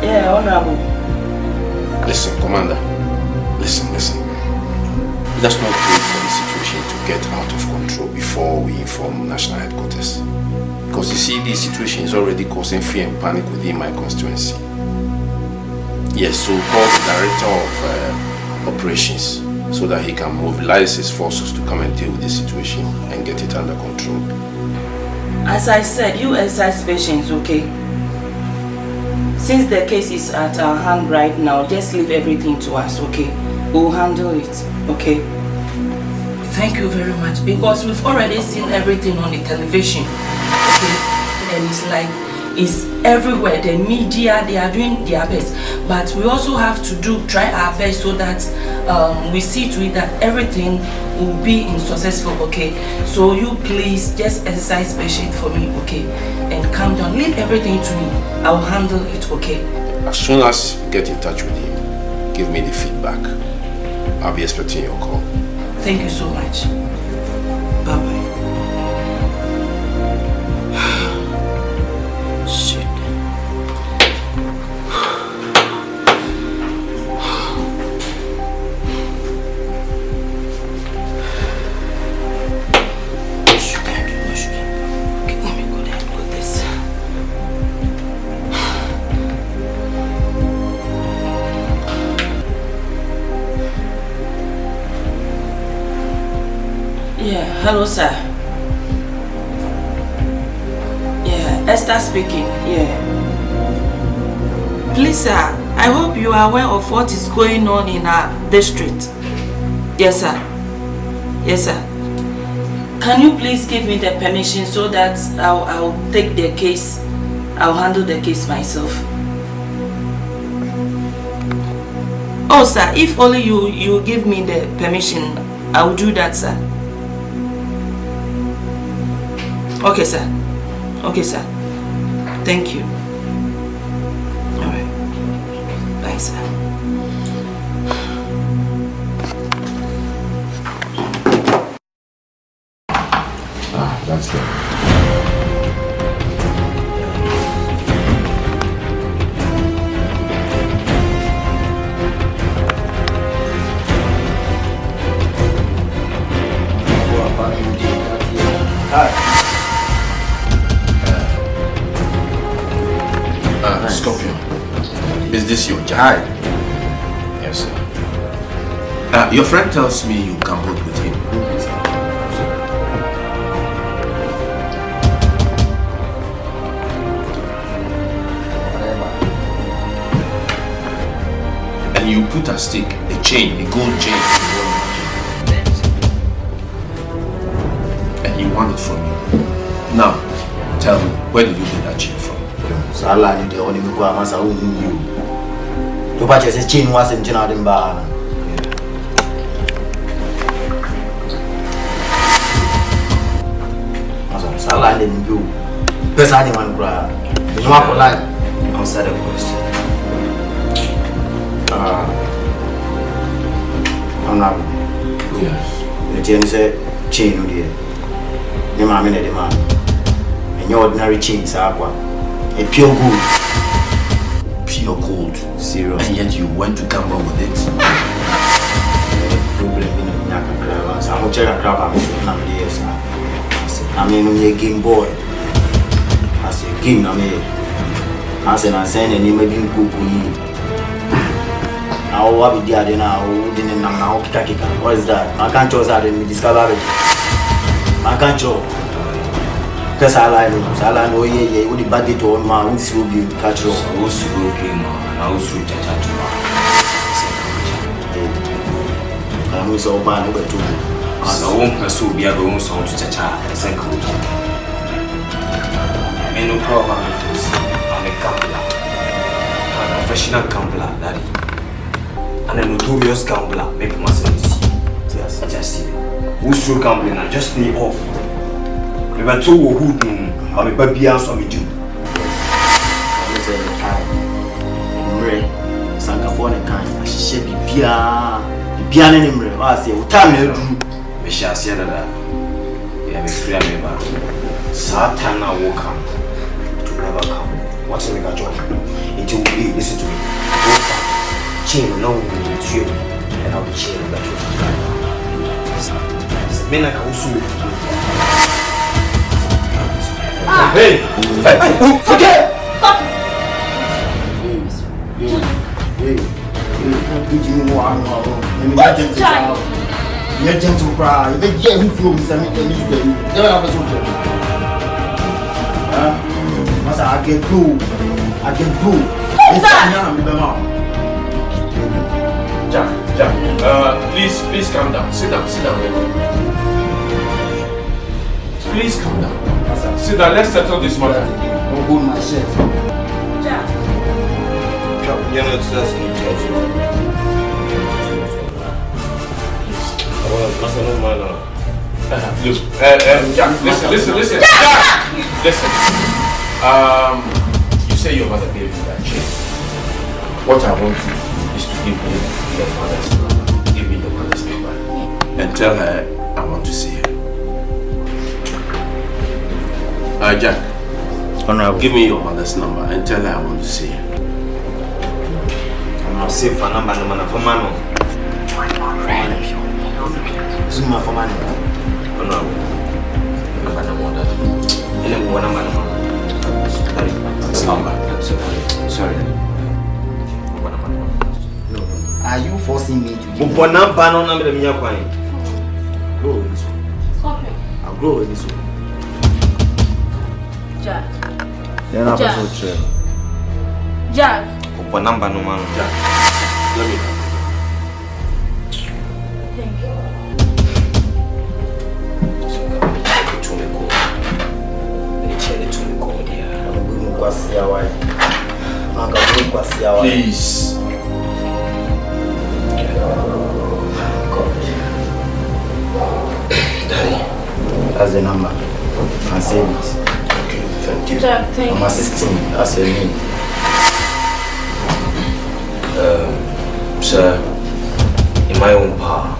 Yeah, honorable. Listen, Commander. Listen. Let's not wait for the situation to get out of control before we inform National Headquarters. Because you see, this situation is already causing fear and panic within my constituency. Yes, so call the Director of Operations so that he can mobilize his forces to come and deal with this situation and get it under control. As I said, you exercise patience, okay? Since the case is at our hand right now, just leave everything to us, okay? We'll handle it, okay? Thank you very much, because we've already seen everything on the television, okay? And it's like, it's everywhere, the media, they are doing their best. But we also have to try our best so that we see to it that everything will be successful, okay? So you please just exercise patience for me, okay? And calm down, leave everything to me. I'll handle it, okay? As soon as you get in touch with him, give me the feedback. I'll be expecting your call. Thank you so much. Bye-bye. Yeah, hello sir. Yeah, Esther speaking. Yeah. Please sir, I hope you are aware of what is going on in our district. Yes sir. Yes sir. Can you please give me the permission so that I'll take the case, I'll handle the case myself. Oh sir, if only you give me the permission, I will do that sir. Okay sir. Okay sir. Thank you. Alright. Bye sir. Ah, that's good. Scorpion, is this your child? Yes, sir. Your friend tells me you can vote with him. And you put a stick, a chain, a gold chain. And he won it from you. Now, tell me, where did you get that chain from? Sala ni the only people I must own you. To purchase a chain was in Jinadimba. Sala and you. There's anyone, brother. You want to lie? Answer the question. I'm not. Yes. The chain said, chain, dear. You know, I'm in a demand. And your ordinary chains are aqua. A pure gold. Pure gold. Serious. And yet you went to come up with it. I'm a Game Boy. I said, Game, I said, I send a name again. Now, what we did, I didn't know. What is that? I can't trust that in discovery. I can't trust. Because I know you would be bad to all my own soup. You catch your own soup. I was sweet at that. I was all bad over to me. I won't pursue the other one's own to the child. I may no problem. I'm a gambler. I'm a professional gambler, daddy. And a notorious gambler, maybe myself. Yes, I just see. Who's through gambling? I just need off. We were too good, I'm a baby ass on me, too. I'm Hey! Hey! Forget! Stop! Please calm down. Please calm down. Sit down, let's settle this matter. Don't hold my shirt. Jack. You're not trusting me, Jack. That's a normal now. Look, Jack, listen. Jack! Listen. You say your mother gave you that chain. What I want you is to give me your mother's number. Give me your mother's number. And tell her I want to see her. Jack, Honorable, give me your mother's number and tell her I want to see her. I'll save for number, for Mano. Zuma for Mano. Honorable, Sorry. Are you forcing me to give you? No, Glovo di su. Jack. Then I pass out chair. Jack. Open number no man. Jack. Let me. Thank you. Please. That's the number. And save it. Okay, thank you. Jack, thank you. I'm assisting. That's your name. Sir, in my own power,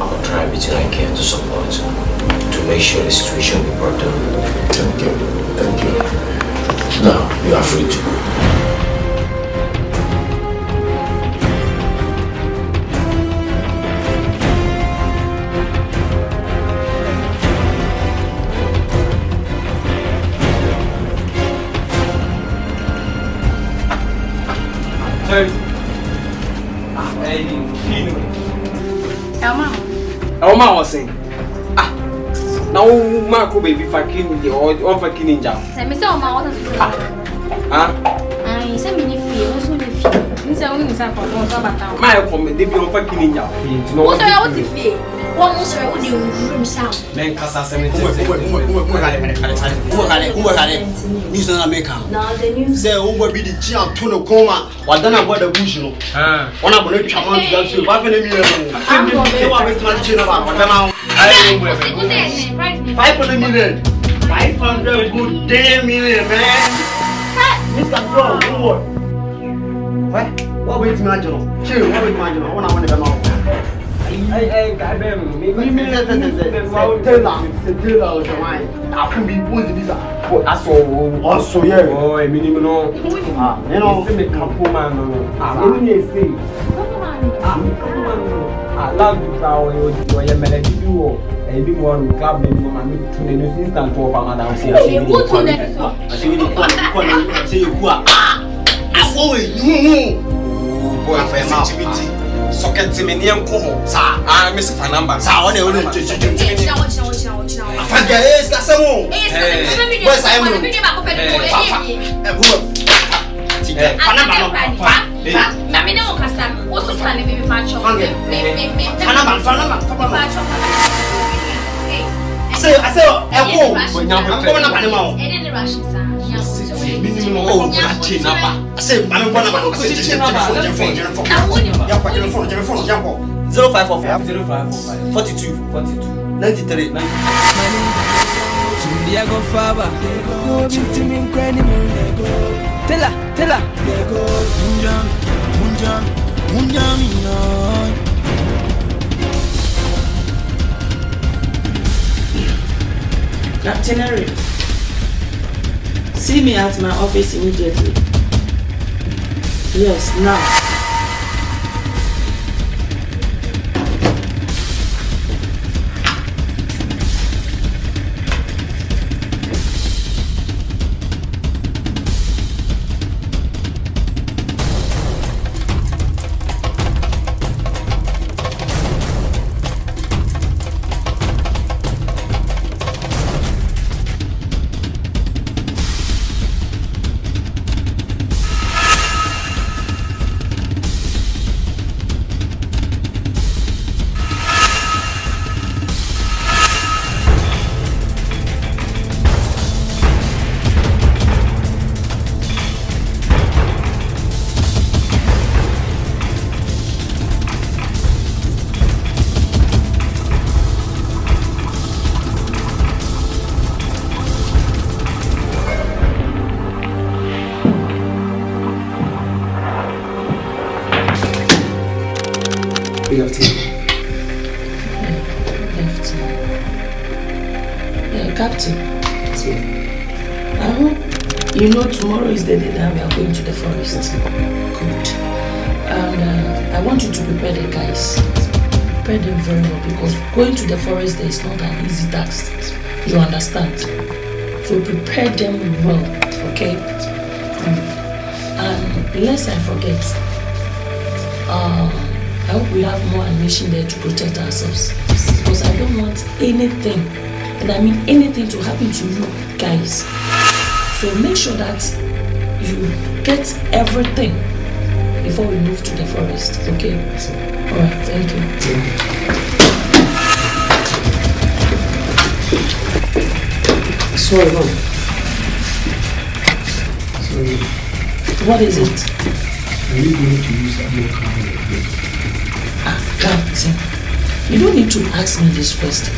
I will try everything I can to support to make sure the situation will be brought down. Thank you. Thank you. Now, you are free to go. Oma was saying, ah, now Marco baby fucking with the old fucking ninja. I miss all my orders. I send me the fee, also the fee. Miss only Miss Apple, my comment, they be on fucking ninja. What are the fee? One was a wooden room sound. Men Cassa sent me to work. Miss America. Now the news there will be the child to the coma. What done about the bush? One of the chairman's got to have a million. I'm going to have a transition about what amount. $500 good damn million, man. Mr. Crow, what? What with Major? Chill, what with Major? I want to know. Hey, guy, man. I love you, Crow. You're a duo. Everyone will club me, Mammy, to the new instant for Madame. I said, Captain Eric, see me at my office immediately. Yes, now. Going to the forest there is not an easy task, you understand? So prepare them well, okay? And lest I forget, I hope we have more ammunition there to protect ourselves. Because I don't want anything And I mean anything to happen to you guys. So make sure that you get everything before we move to the forest. Okay? Alright, thank you. Sorry, Mom. Sorry. What is it? I need you to use that more car. You don't need to ask me this question.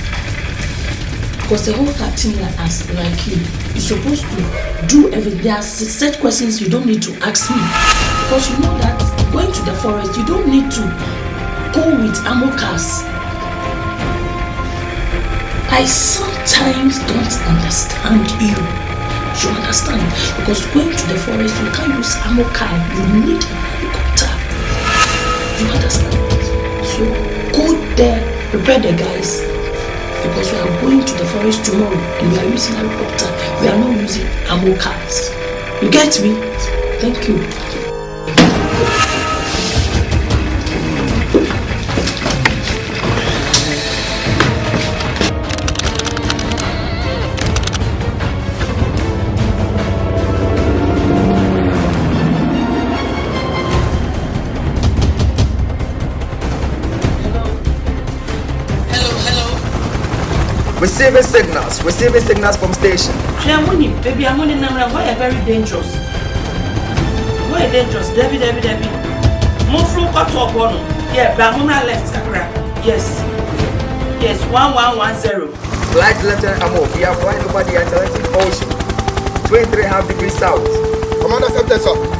Because the whole captain like you is supposed to do everything. There are such questions you don't need to ask me. Because you know that going to the forest, you don't need to go with armor cars. I sometimes don't understand you. You understand? Because going to the forest, you can't use armor car. You need a helicopter. You understand? So go there, prepare the guys. Because we are going to the forest tomorrow and we are using a helicopter. We are not using ammo cars. You get me? Thank you. Receiving signals. Receiving signals from station. Clemoni, baby, I'm only number. Why are very dangerous? Why are dangerous? Debbie. Move from cut to one. Yeah, Bahuna left Kakra. Yes. 1110. Flight Lieutenant Amo, we are flying over the Atlantic Ocean, 23.5 degrees south. Commander, set this up.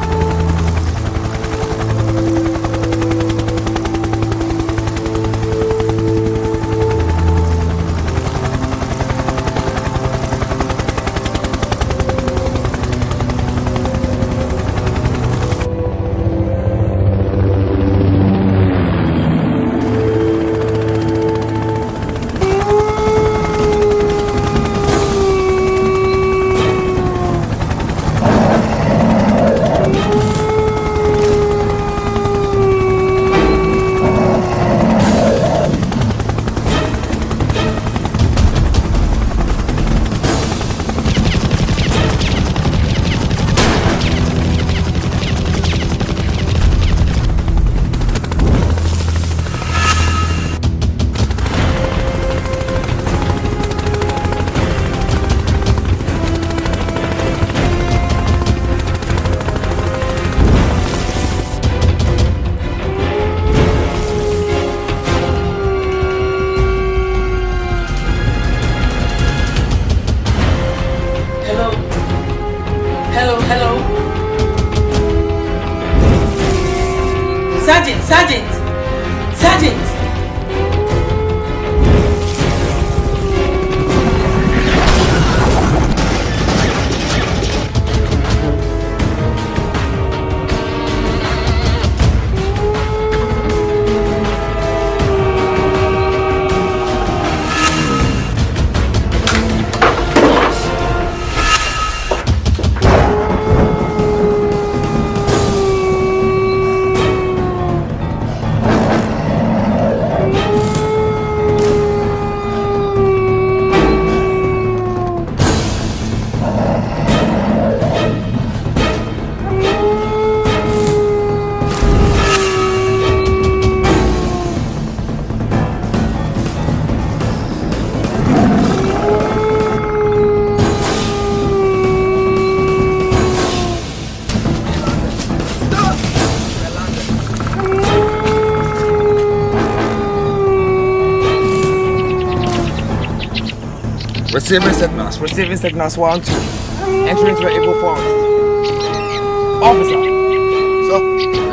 Receiving signals 1-2. Entering into the April forest.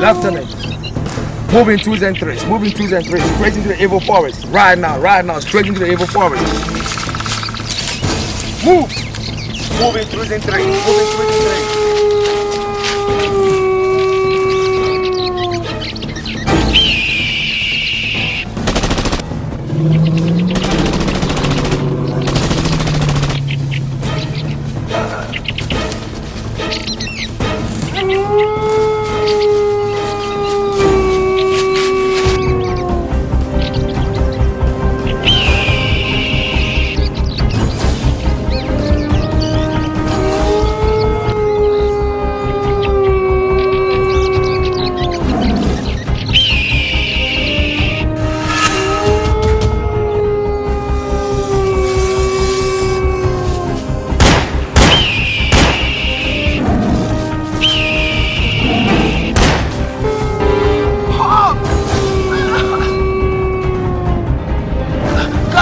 Officer. So, Lieutenant. Moving twos and threes. Straight into the April forest. Right now. Straight into the April forest. Move. Moving twos and threes.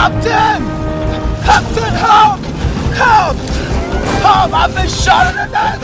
Captain! Captain, help! Help! Help! I've been shot in the neck!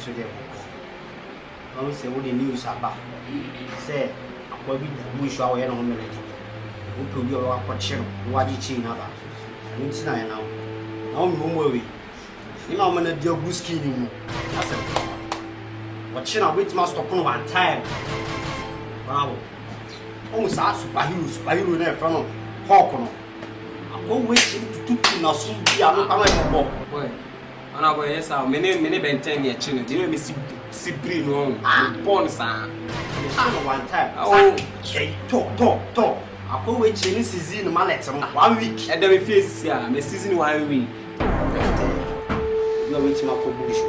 I go wait till this season mallet 1 week. And then we face yeah, the season 1 week. You are waiting for British. I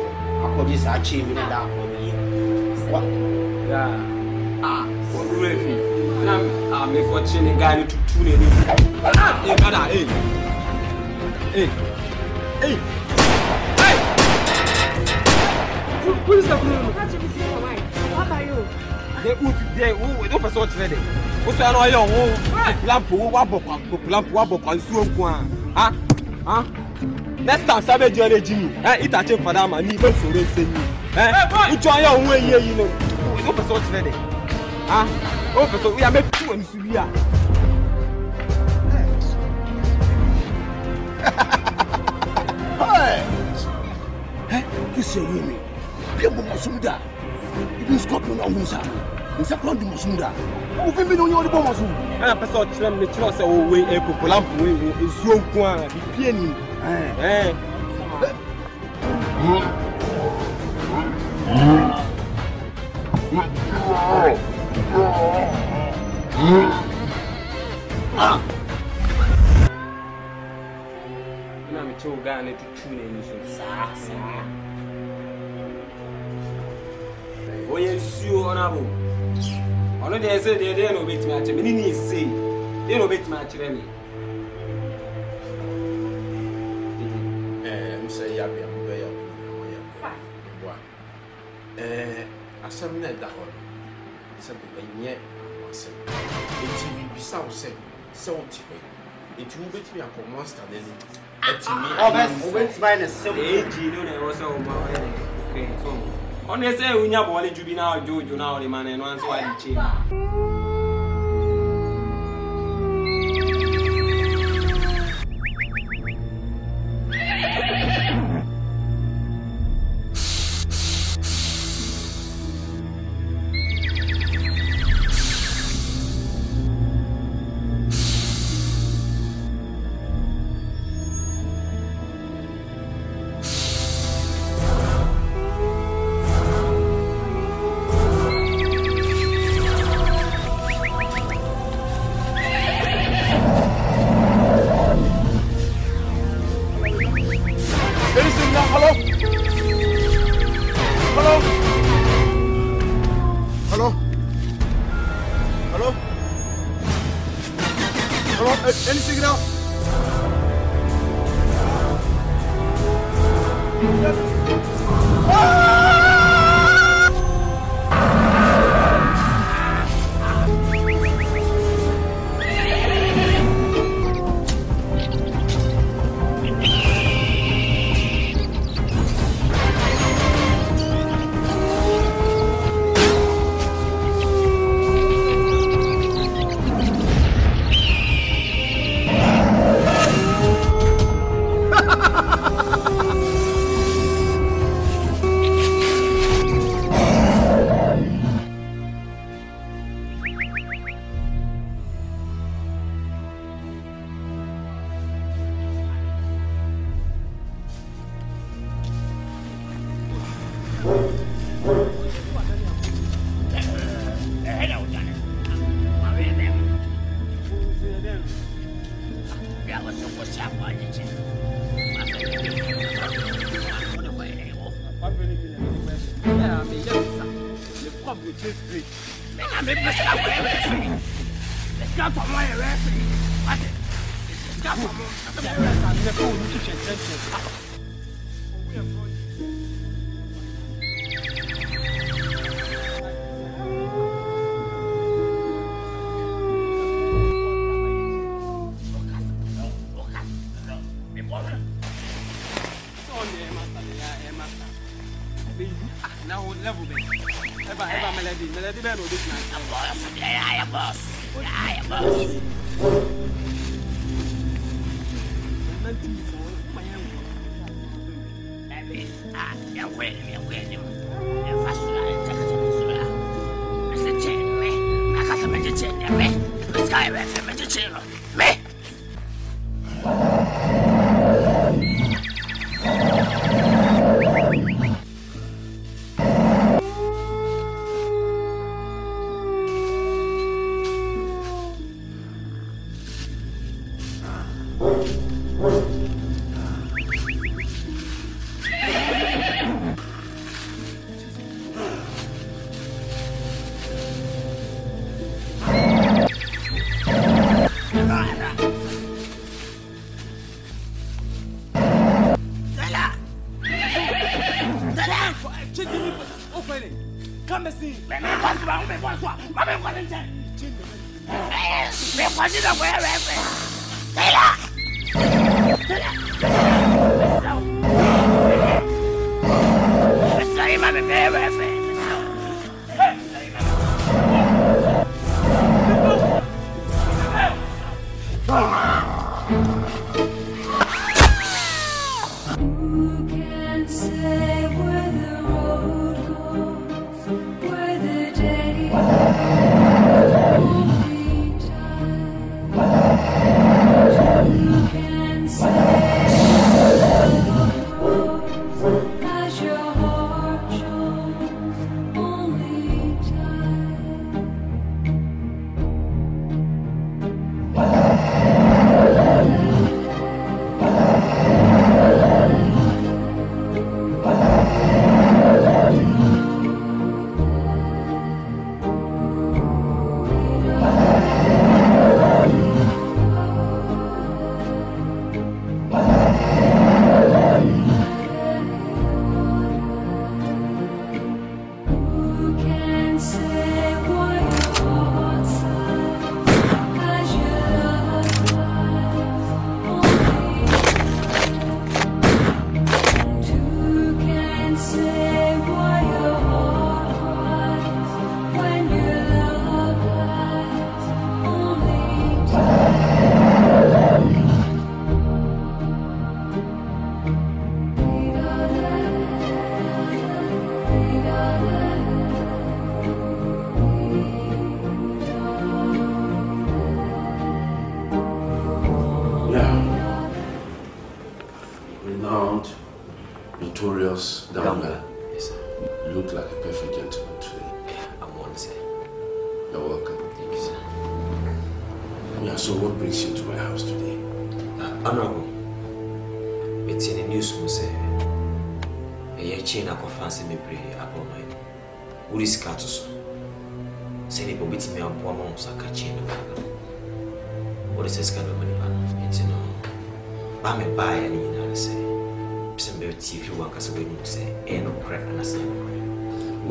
call this achievement that for me. What? Yeah. Ah, for me. And I'm a fortune guy to tune in. Hey, brother, hey. Hey. Hey. Hey. Who is the blue? Catch me see for mine. What are you? They who don't pass what today. What's that? I don't know. Next time, Savage, you're a genie. It's a cheap for them, and even so, they say, you try your way here, you know. We don't pass what's ready. Oh, so we are made 2 and Syria. Hey, you say, women, people must do that. Even Scorpion or Musa. It's a problem, Masunda. Who can be on your bomb? I saw Tram, the trust away, a popular way is so quiet, the piano. Eh? I'm a told guy to tune in. Oh, yes, you honorable. I know they say they don't obey my children. They need to say they don't obey my children. Mr. Yabi, I'm very happy. I said that one. I said we need to say. It will be so said, so today. It will be me a monster then. It will me. Oh, that's obey mine is so. Age, you know there was so much. Okay, so. On essaie où il y a bon les jubines à Jojo na on les manait non c'est pas lichy.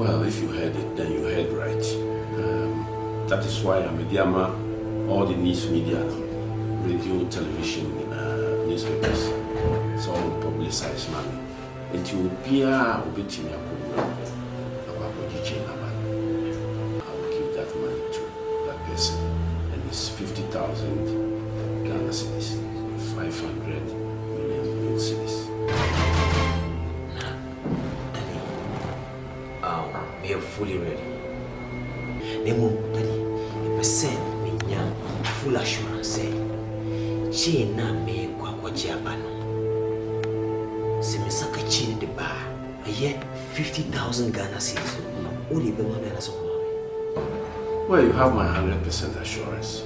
Well, if you heard it, then you heard right. That is why I'm a Diama, all the news media, radio, television, newspapers, it's all publicized, man. It will be a bit in your program. I will give that money to that person, and it's 50,000 Ghana cedis, 500 million cedis. We are fully ready. Nemo, Daddy, the percent in full assurance. She and I may go to Japan. See me suck a chin in the bar. I hear 50,000 Ghana cedis. Only the one that has a woman. Well, you have my 100% assurance.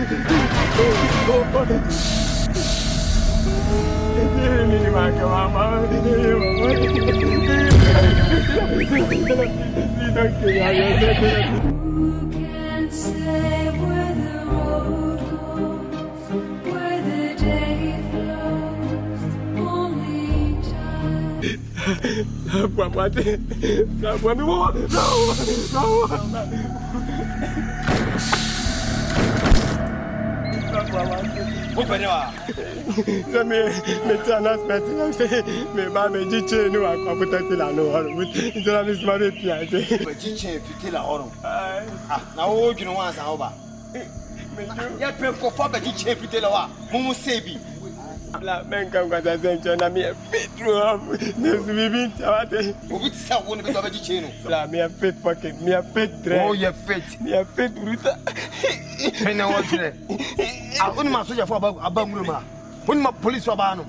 Who can say where the road goes, where the day flows, only time. No! Vous venez voir. Ça mais ma me dit que nous à quoi peut-être la noire. Ils ont la mise mal et bien. Me dit que tu la horo. Ah, na o gino wa sa oba. Mais il y a peu qu'on fait dit que tu la wa. Mumu sebi. La même quand ça c'est un ami Pedro. Ne suivi ça va. Vous dites ça on ne peut pas dire que nous. La mia fait fucking, mia fait très. Oh, mia fait bruta. Mais non, on dirait. Ah, on m'a soja fois abba nguluma. On m'a police abano.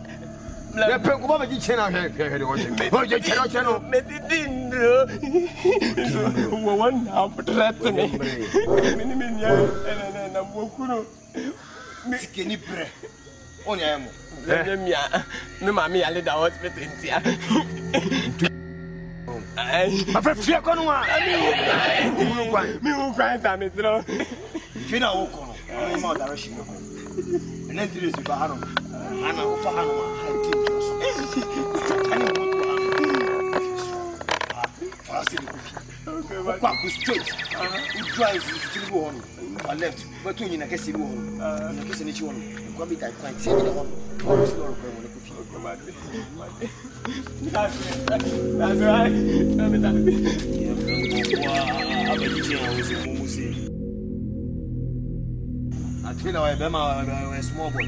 Le peuple va dire chena head watch. Oh, je chena chena. Mais dit no. One up threat me. Minimia and na bokuno. Mais que ni prêt. On y aime. Le mia. Me mamie allait dans l'hôpital India. Ma fait fier comme moi. Mais on croit ça mais trop. Fina wokono ma dara shi no ene tiri su ba haro ana o fa haro ma haiti ani mo to fa se ko okay kwa ku straight you drive still go on a left but to nyina kesi go on na kesi ni chi on kwa bi dai point se ni on ko so ro ko mo ko fi ko ba de that's right let me that yeah kwa abadi che o se mo musi. I feel like I'm a small boy.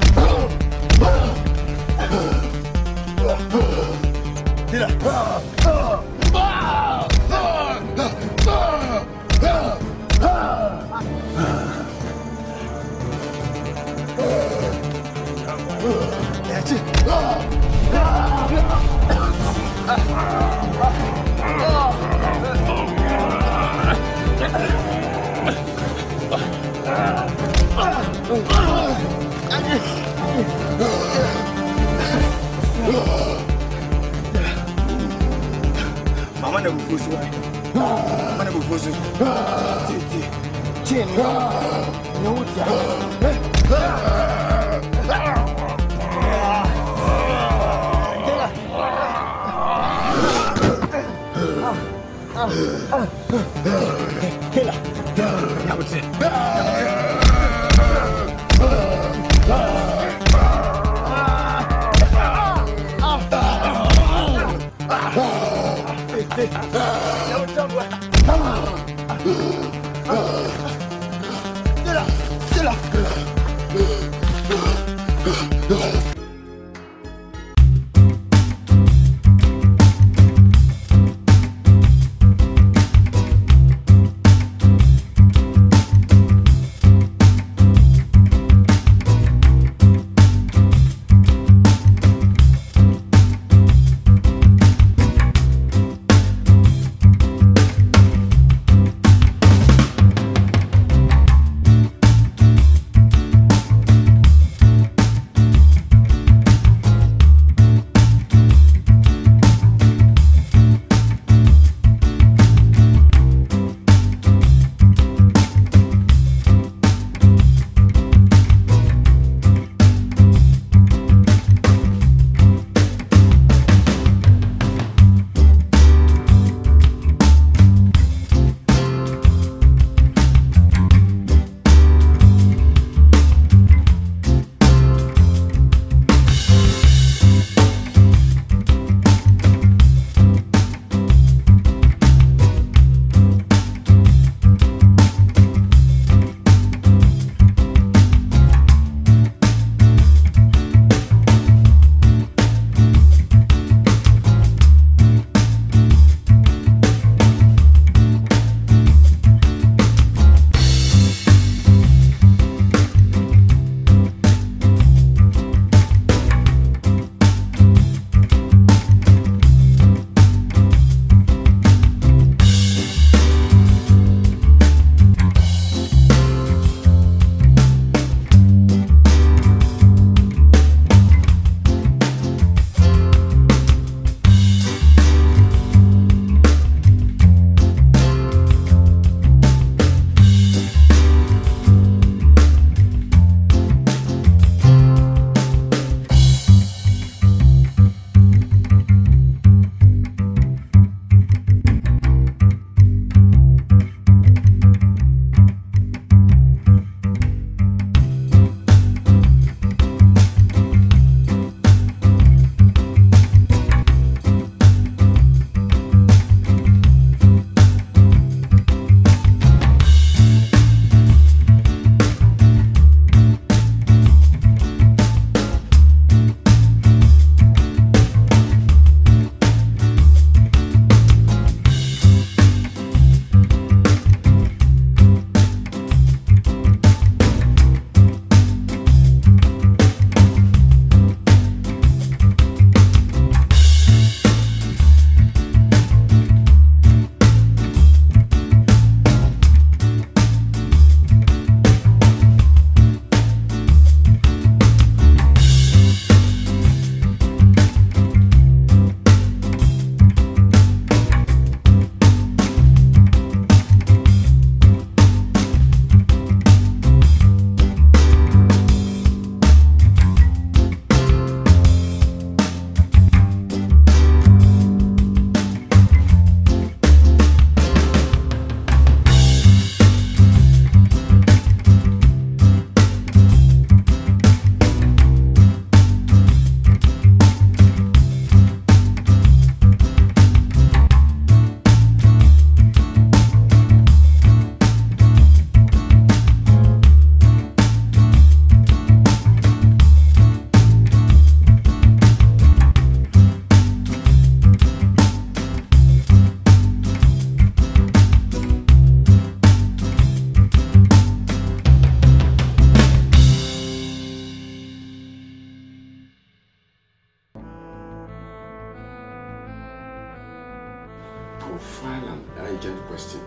confine an urgent question.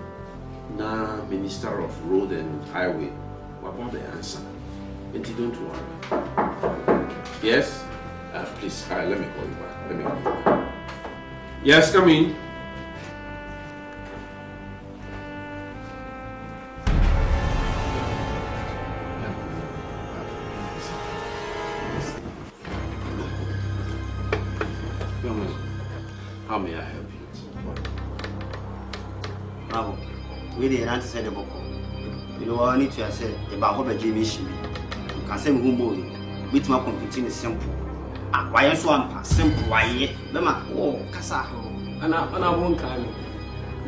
Now, Minister of Road and Highway, what about the answer? And you don't worry. Yes? Please, let me call you back. Yes, come in. How may I help you? Bravo. We didn't answer the book. You know, I need to say about how the Jimmy Shimmy. You can say who moving. With my computing is simple. Why is one simple? Why? Lema, oh, Cassa. And I won't come.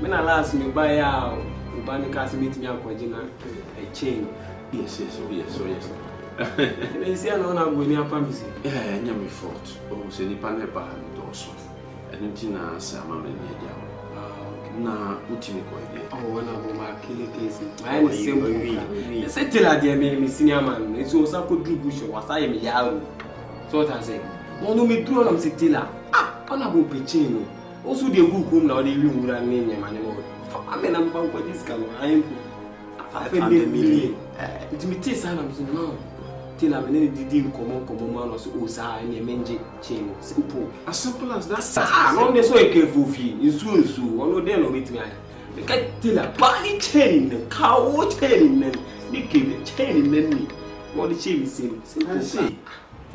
When I last me by out, Ubanicas meet me up with a chain. Yes, yes, oh, yes, oh, yes. They say, I don't know when you are promising. Yeah, I never thought. Oh, say the panel behind the door. Anything Sama made na utimi ko ide. Oh, when I'm a killing case, I am the same way. They said till I dear me senior man, it's also could do bush or was I am young. So what I say, no, me throw them sitilla. Ah, honorable Pichino. Also, the book whom now they will run in your animal. I mean, I'm bound for this gun. I am 500 million. It's me, taste I'm so now. Till I mean, the deal come on, or so, and a mangy chain. Simple. As simple as that. I'm only so a careful fee. You soon, soon, or no, then of it, man. The cat till a body chain, cow chain, and Nicky chain, and me. What the chain is in. See,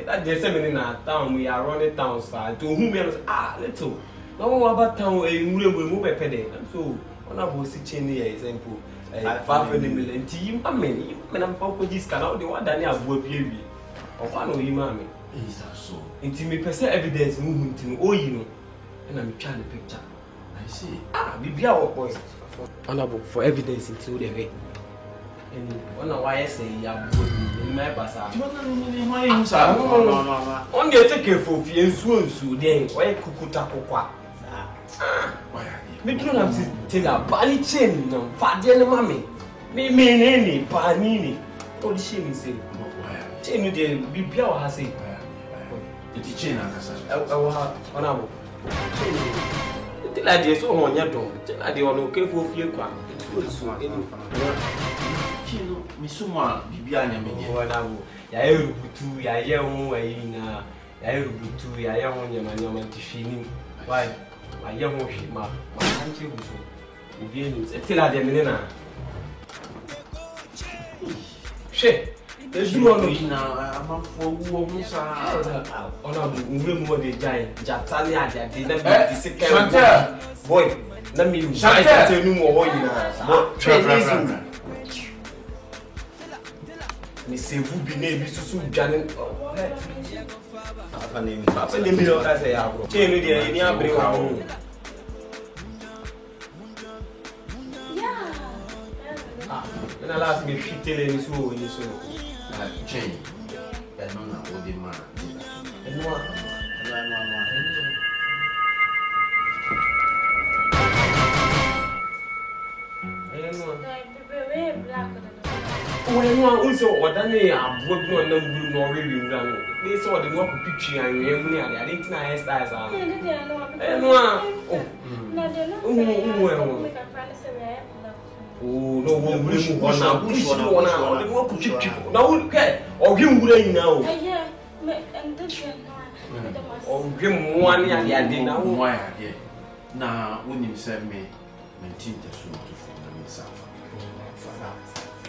that there's a in our town, we are running town side to whom else are little. No about town, we move a penny, and so on our bossy chain here is simple. $500 million team. I mean, I'm for this canal, the one that I have worked here. Of one of you, mammy. Is that so? Intimate percent evidence movement to all you know. And I'm trying to picture. I see. Ah, be our point. Honorable for evidence into the way. And one of why I say, you have put me in my bazaar. Only a ticket for you and soon, Sudan, why Kukuta Kokwa. Me don't have to tell her, Bali chain, no, Fadian, mammy. Me mean any, Panini. All the shame is in. Chain you there, be pure, has it. The chain, I will have honorable. Till I did so on your door, till I did on okay for few crap. It's good, so I didn't. Chino, Missuma, Bibiana, Yayo, too, Yayo, Aina, Yayo, too, Yayo, Yaman, Tifini. Why? My young worship, my auntie was in the news. It's still at the Menina. She, there's no one now. I'm not for woman's honorable woman, giant Jatania. They never had the second boy. Let me tell you more. Miss Vubi name is so giant. Papa, let me know as I have. Tell me, dear, any other one. Yeah. When I last me, she tell me so. You so. Change. And no, no, old man. And what? They saw the walk picture and I didn't know hairstyles. Oh, no, no,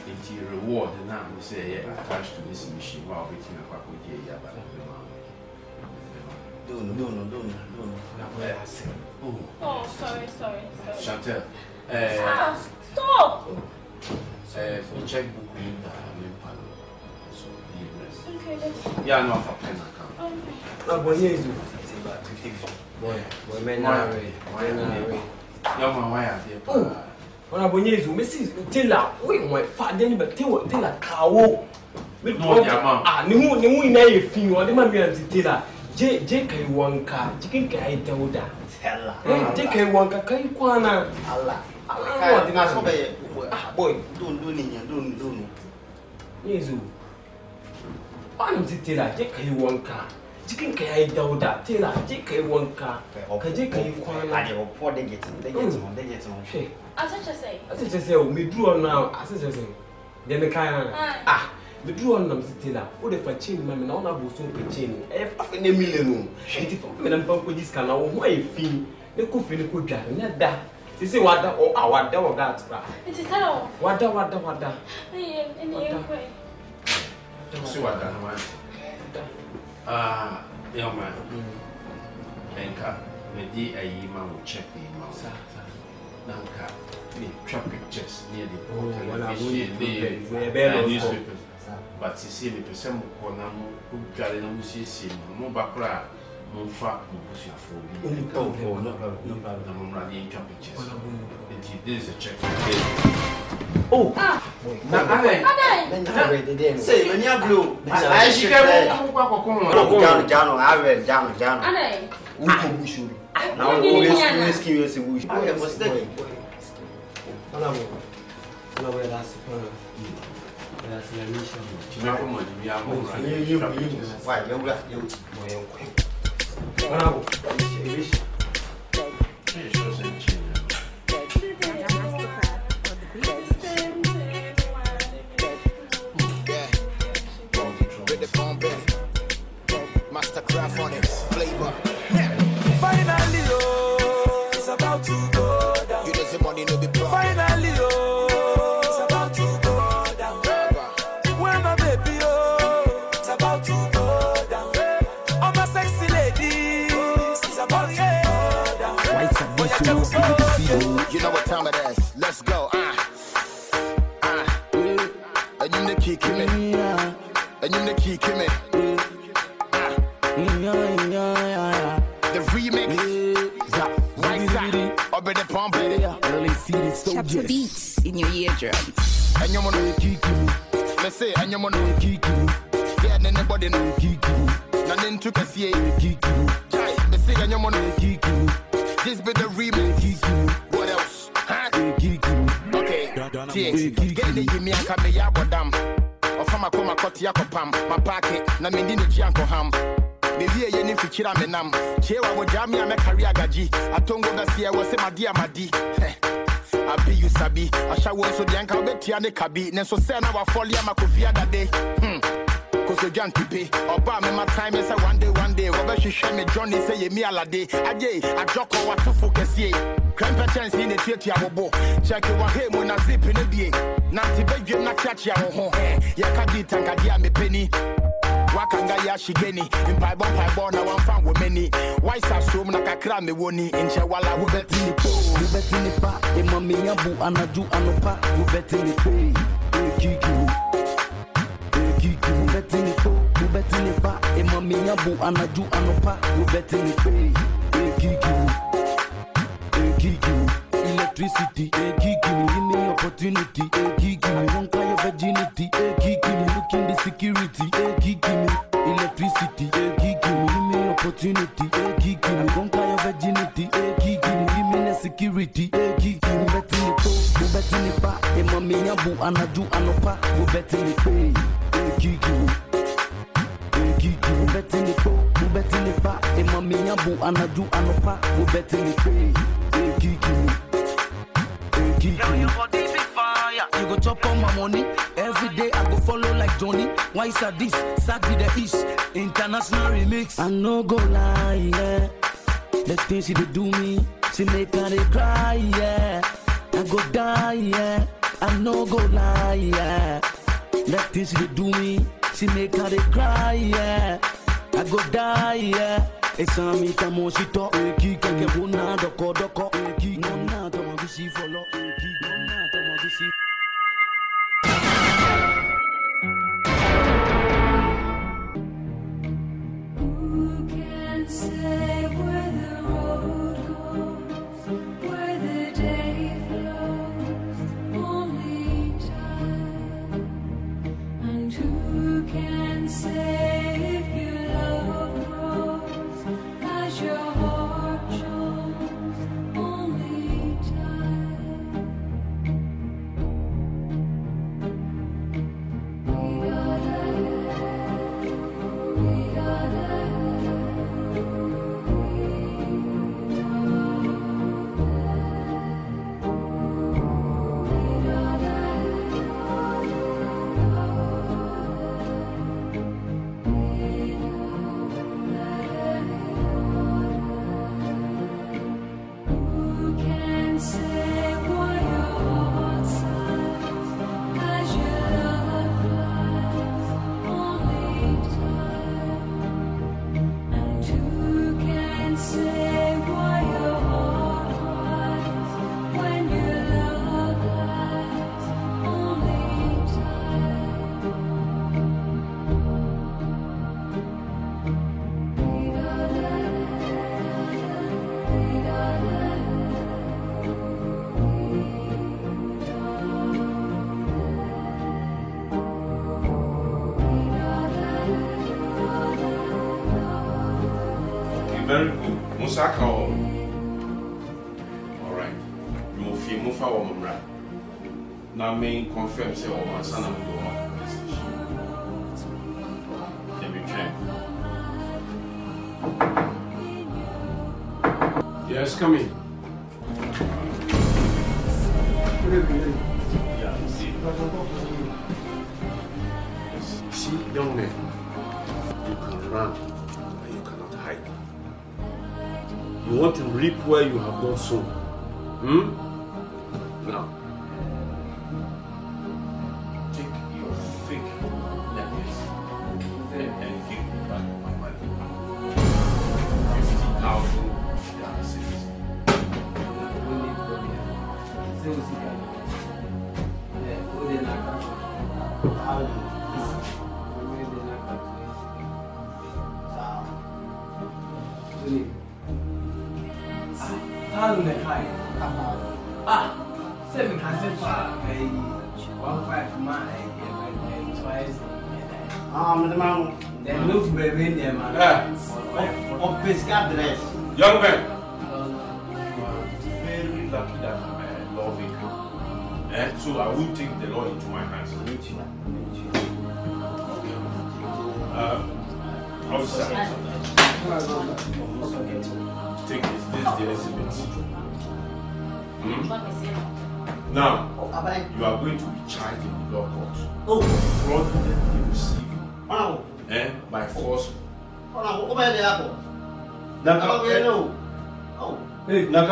it's a reward, and now we say attached to this machine while waiting a couple of years. No. Oh, sorry. Chantel, stop! The checkbook in the panel. So, okay, let's. Yeah, no, for pen account. No, but here is about 50. Boy, when I was young, Mrs. Tilla, we were fighting, but they were a cow. We don't have a new name if you are the man. Tilla, J.K. Wanka, Chicken Kai Toda, J.K. Wanka, Kaikwana, Allah. Boy, don't do. Yezu, I'm Tilla, J.K. Wanka. cikin ka yayi dauda tela je kai wanka ka je kai kwana a dai ko da get mun she a sace sai mi draw now a sace sai then kai ah mi draw na msitela o de fachin mami na ona bo so pechin e fa ne milenu enti fa me na mpa ko dis kana o ho e fin ne ko fin ko dwa na da sisi wada o awada o da atra enti talo wada eh eni e ko sisi wada na ma young man, Benka, Medi Ayima will check the amount. Nanka, we trap pictures near the port television, the newspapers. But you see, the person who can't see no background, no fact, no push your phone. No, the trap pictures. This is a check. Oh, say when you're blue, I should go. Mastercraft on it, flavor. Yeah. Finally, oh, it's about to go down. You know the money no be problem. Finally, oh, it's about to go down. Where my baby, oh, it's about to go down. Oh, my sexy lady, it's about to go down. You know what time it is? Let's go. And you the key, give me. And you the key, give me. The remix, right side, up in the pump, chapter beats in your eardrums. And you want to kick you, let's say, and you want to kick you. Yeah, then nobody know kick you. And then took a see kick you. Let's say, and you want to kick you. This be the remix, kick you. What else? Huh? Kick you. Okay, get the Yimmy and Kabaya, but damn. Or from a coma, Kotiako Pam, my pocket, Namini Chianko Ham. Maybe a yenny fichira menam. Chewa would jam me a career gaji. I don't go that see I was my dear Madi. I be you sabi. I shall also the anchor betiane kabi. Neso send our folly and makofia that day. Cause you can't pay. Or bam in my time is a one day. Robert she share me Johnny say me a la day. I joke or what to focus ye. Cramper chance in the theatre bobo. Check your hey when I zip in the day. Nanti baby na catch ya ho. Yakadi tankadia me penny. Wakangaya shigeni in Bible na wanfan we many why sa so na kakra me woni nche wala who betini po who betini pa e mami abu anaju anopa who betini po e kiki who betini po who betini pa e mami abu anaju anopa who betini po e kiki electricity, a gig, give me opportunity, a gig, don't call your virginity, a gig, look in the security, a gig, electricity, a gig, give me opportunity, a gig, don't call your virginity, a gig, give me the security, a gig, bet in the pot, a mommy, a boo, and I do an opa, who bet in the pay, a gig, who bet in the pot, who bet in the pot, a mommy, a boo, and I do an opa, who bet in the pay. Yo, you go deep in fire. You go chop on my money. Every day I go follow like Johnny. Why is that this? Sad with the East. International remix. I no go lie, yeah. The things she do me, she make her cry, yeah. I go die, yeah. I no go lie, yeah. The things she do me, she make her cry, yeah. I go die, yeah. It's a me tamo she talk. Eki keke buna doko. Eki nona tamo she follow. Eki nona tamo she. Who can say where the road goes, where the day flows? Only time. And who can say? Your heart shows only time. Once I call, all right, you will feel more for woman, right? Now, me confirm, say, oh, my son, I'm going on the police station. Let me check. Yes, come in. Yeah, you see. Yes. See, young man, you can run. You want to reap where you have not sown. Now, take your fake necklace and give me back my money. 50,000 dollars. They look very in there, man. Yeah. Of his dress. Young man, you are very lucky that I'm a lawmaker. Eh? So I will take the law into my hands. Officer, take this. This is the exhibit. Now, you are going to be charged in the law court. Oh, fraudulently received. And by force. Oh, by the apple.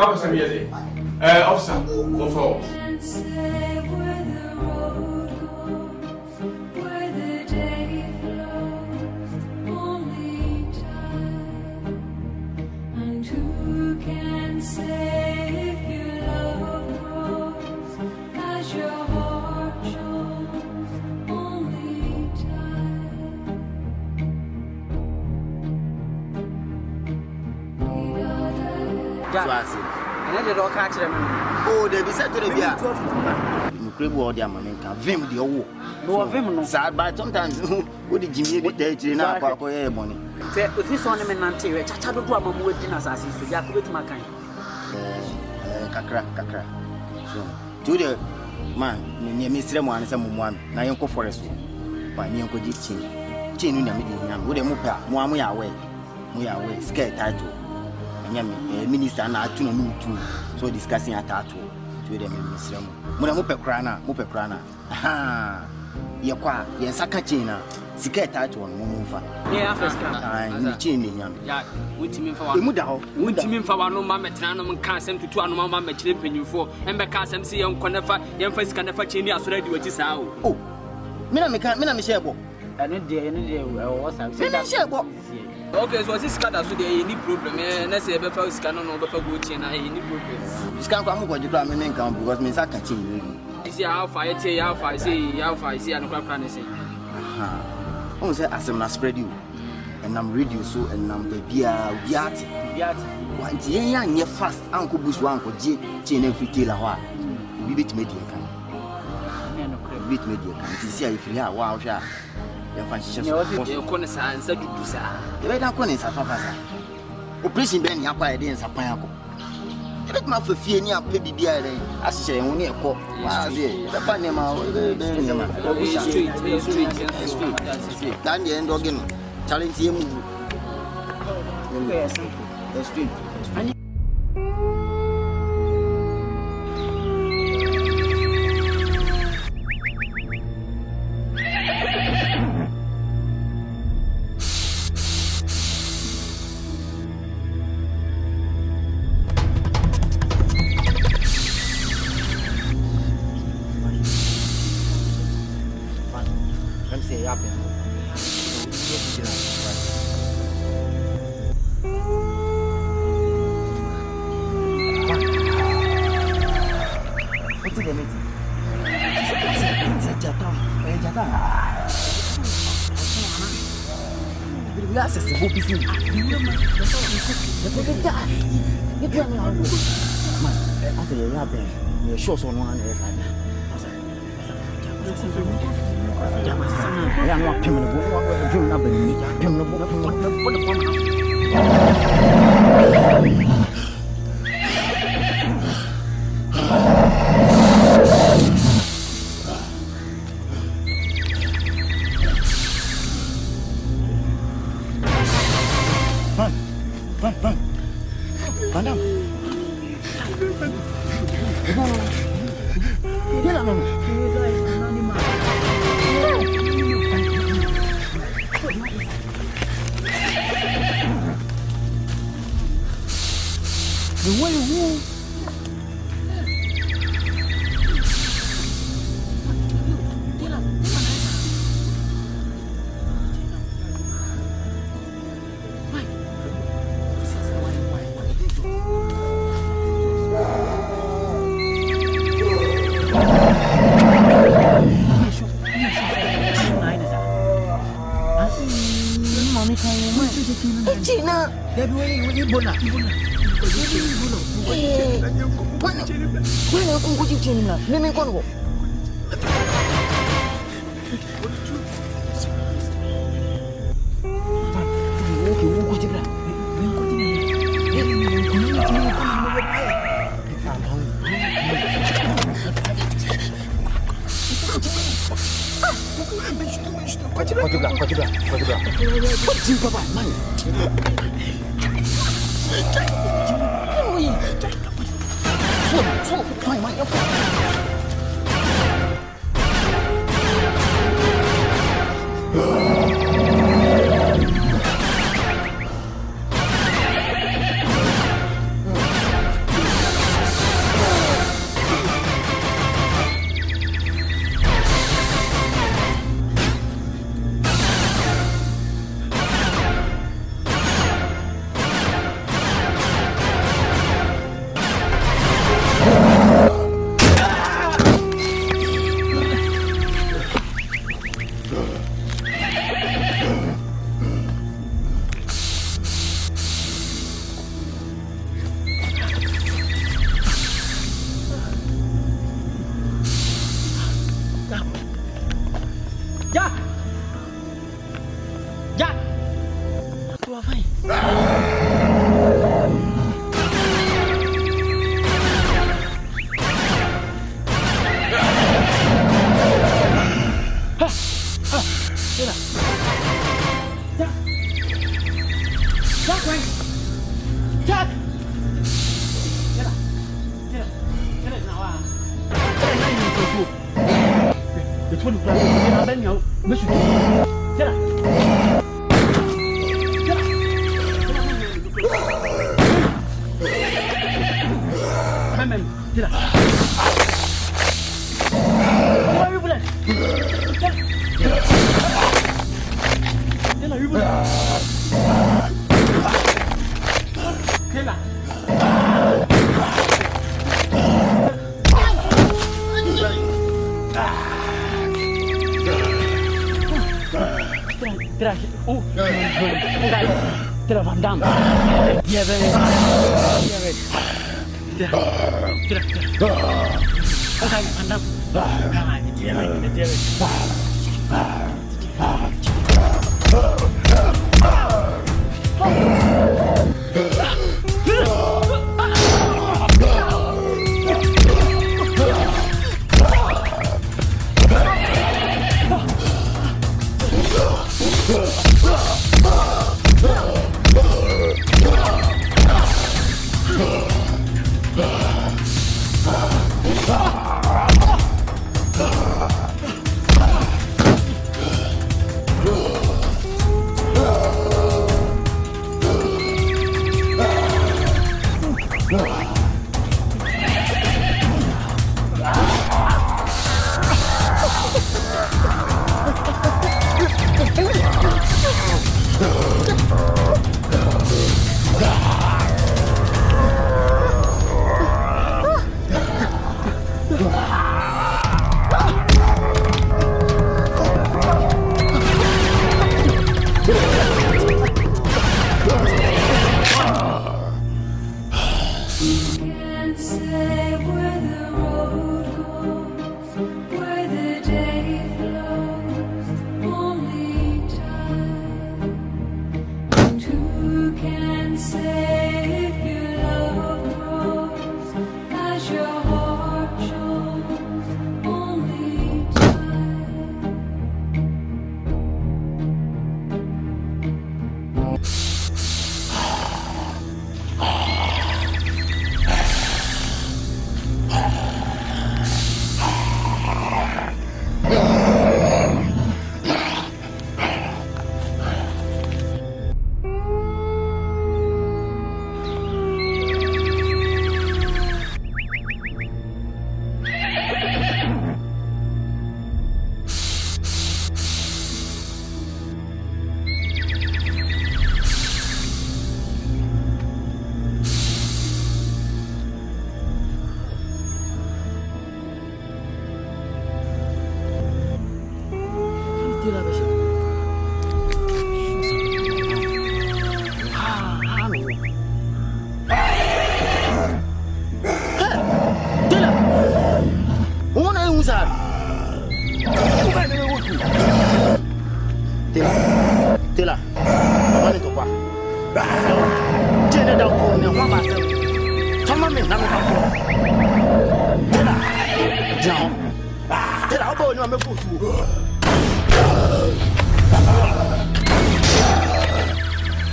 Officer, go forward. Oh, they be said to the beer. No, sad, but sometimes what did you need to now? Money. If this ornament and tear, Chachabu with dinner as is to Jacob Macan. Kakra. So, to the man, near Mr. One, someone, Nayonko Forest, by Nyonko Dichin, Chin in the meeting, with a mupa, one way away. We are away, scared title. Minister na atu na mutu so discussing atatu to the minister mu na mu pe krana aha ye kwa ye saka china siketa atu on mu mfa ye afeska ni chini nyame ya wutimi mfa wa mu da ho wutimi mfa wa no ma metena no nka asem tutu anoma ma mekire penyufo embe ka asem si ye nkonefa ye mfa sikanefa chini asora di wachi saa o mina me shebo ene de wo sa se da shebo. Okay, so this card also there any problem. Let's say befa scan no befa go chain na any problem. Scan kwa mko jikra me nkan because me saka chain really. This how far say and kwa plan say. Aha. Oh say asem na spread you. And I'm radio so and I'm the biat. Wan ti yan ye fast anko bush wan ko je chain every day la wa. Bi bit media kan. Na no crap bit media kan. Ti see if ya wa sha. You can't answer to Pusa. You better call in Safasa. Operation Ben Yapa in Sapayago. You better not for fear near PBI. I say only a cop. The Panama, the street. That's the end of him. Challenge him. The street. I'm not Who can save you? T'es là. On va les trouver. Tu es dans le coin, on va passer. Tu m'as mis dans le coin. T'es là. Tiens. T'es là, on va me poursuivre.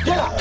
T'es là. Get up!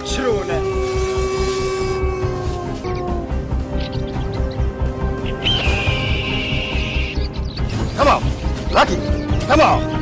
patrona. Come on, Lucky, come on.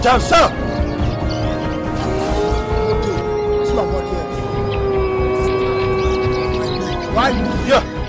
Down, sir. Okay, that's what I want here. Right? Yeah.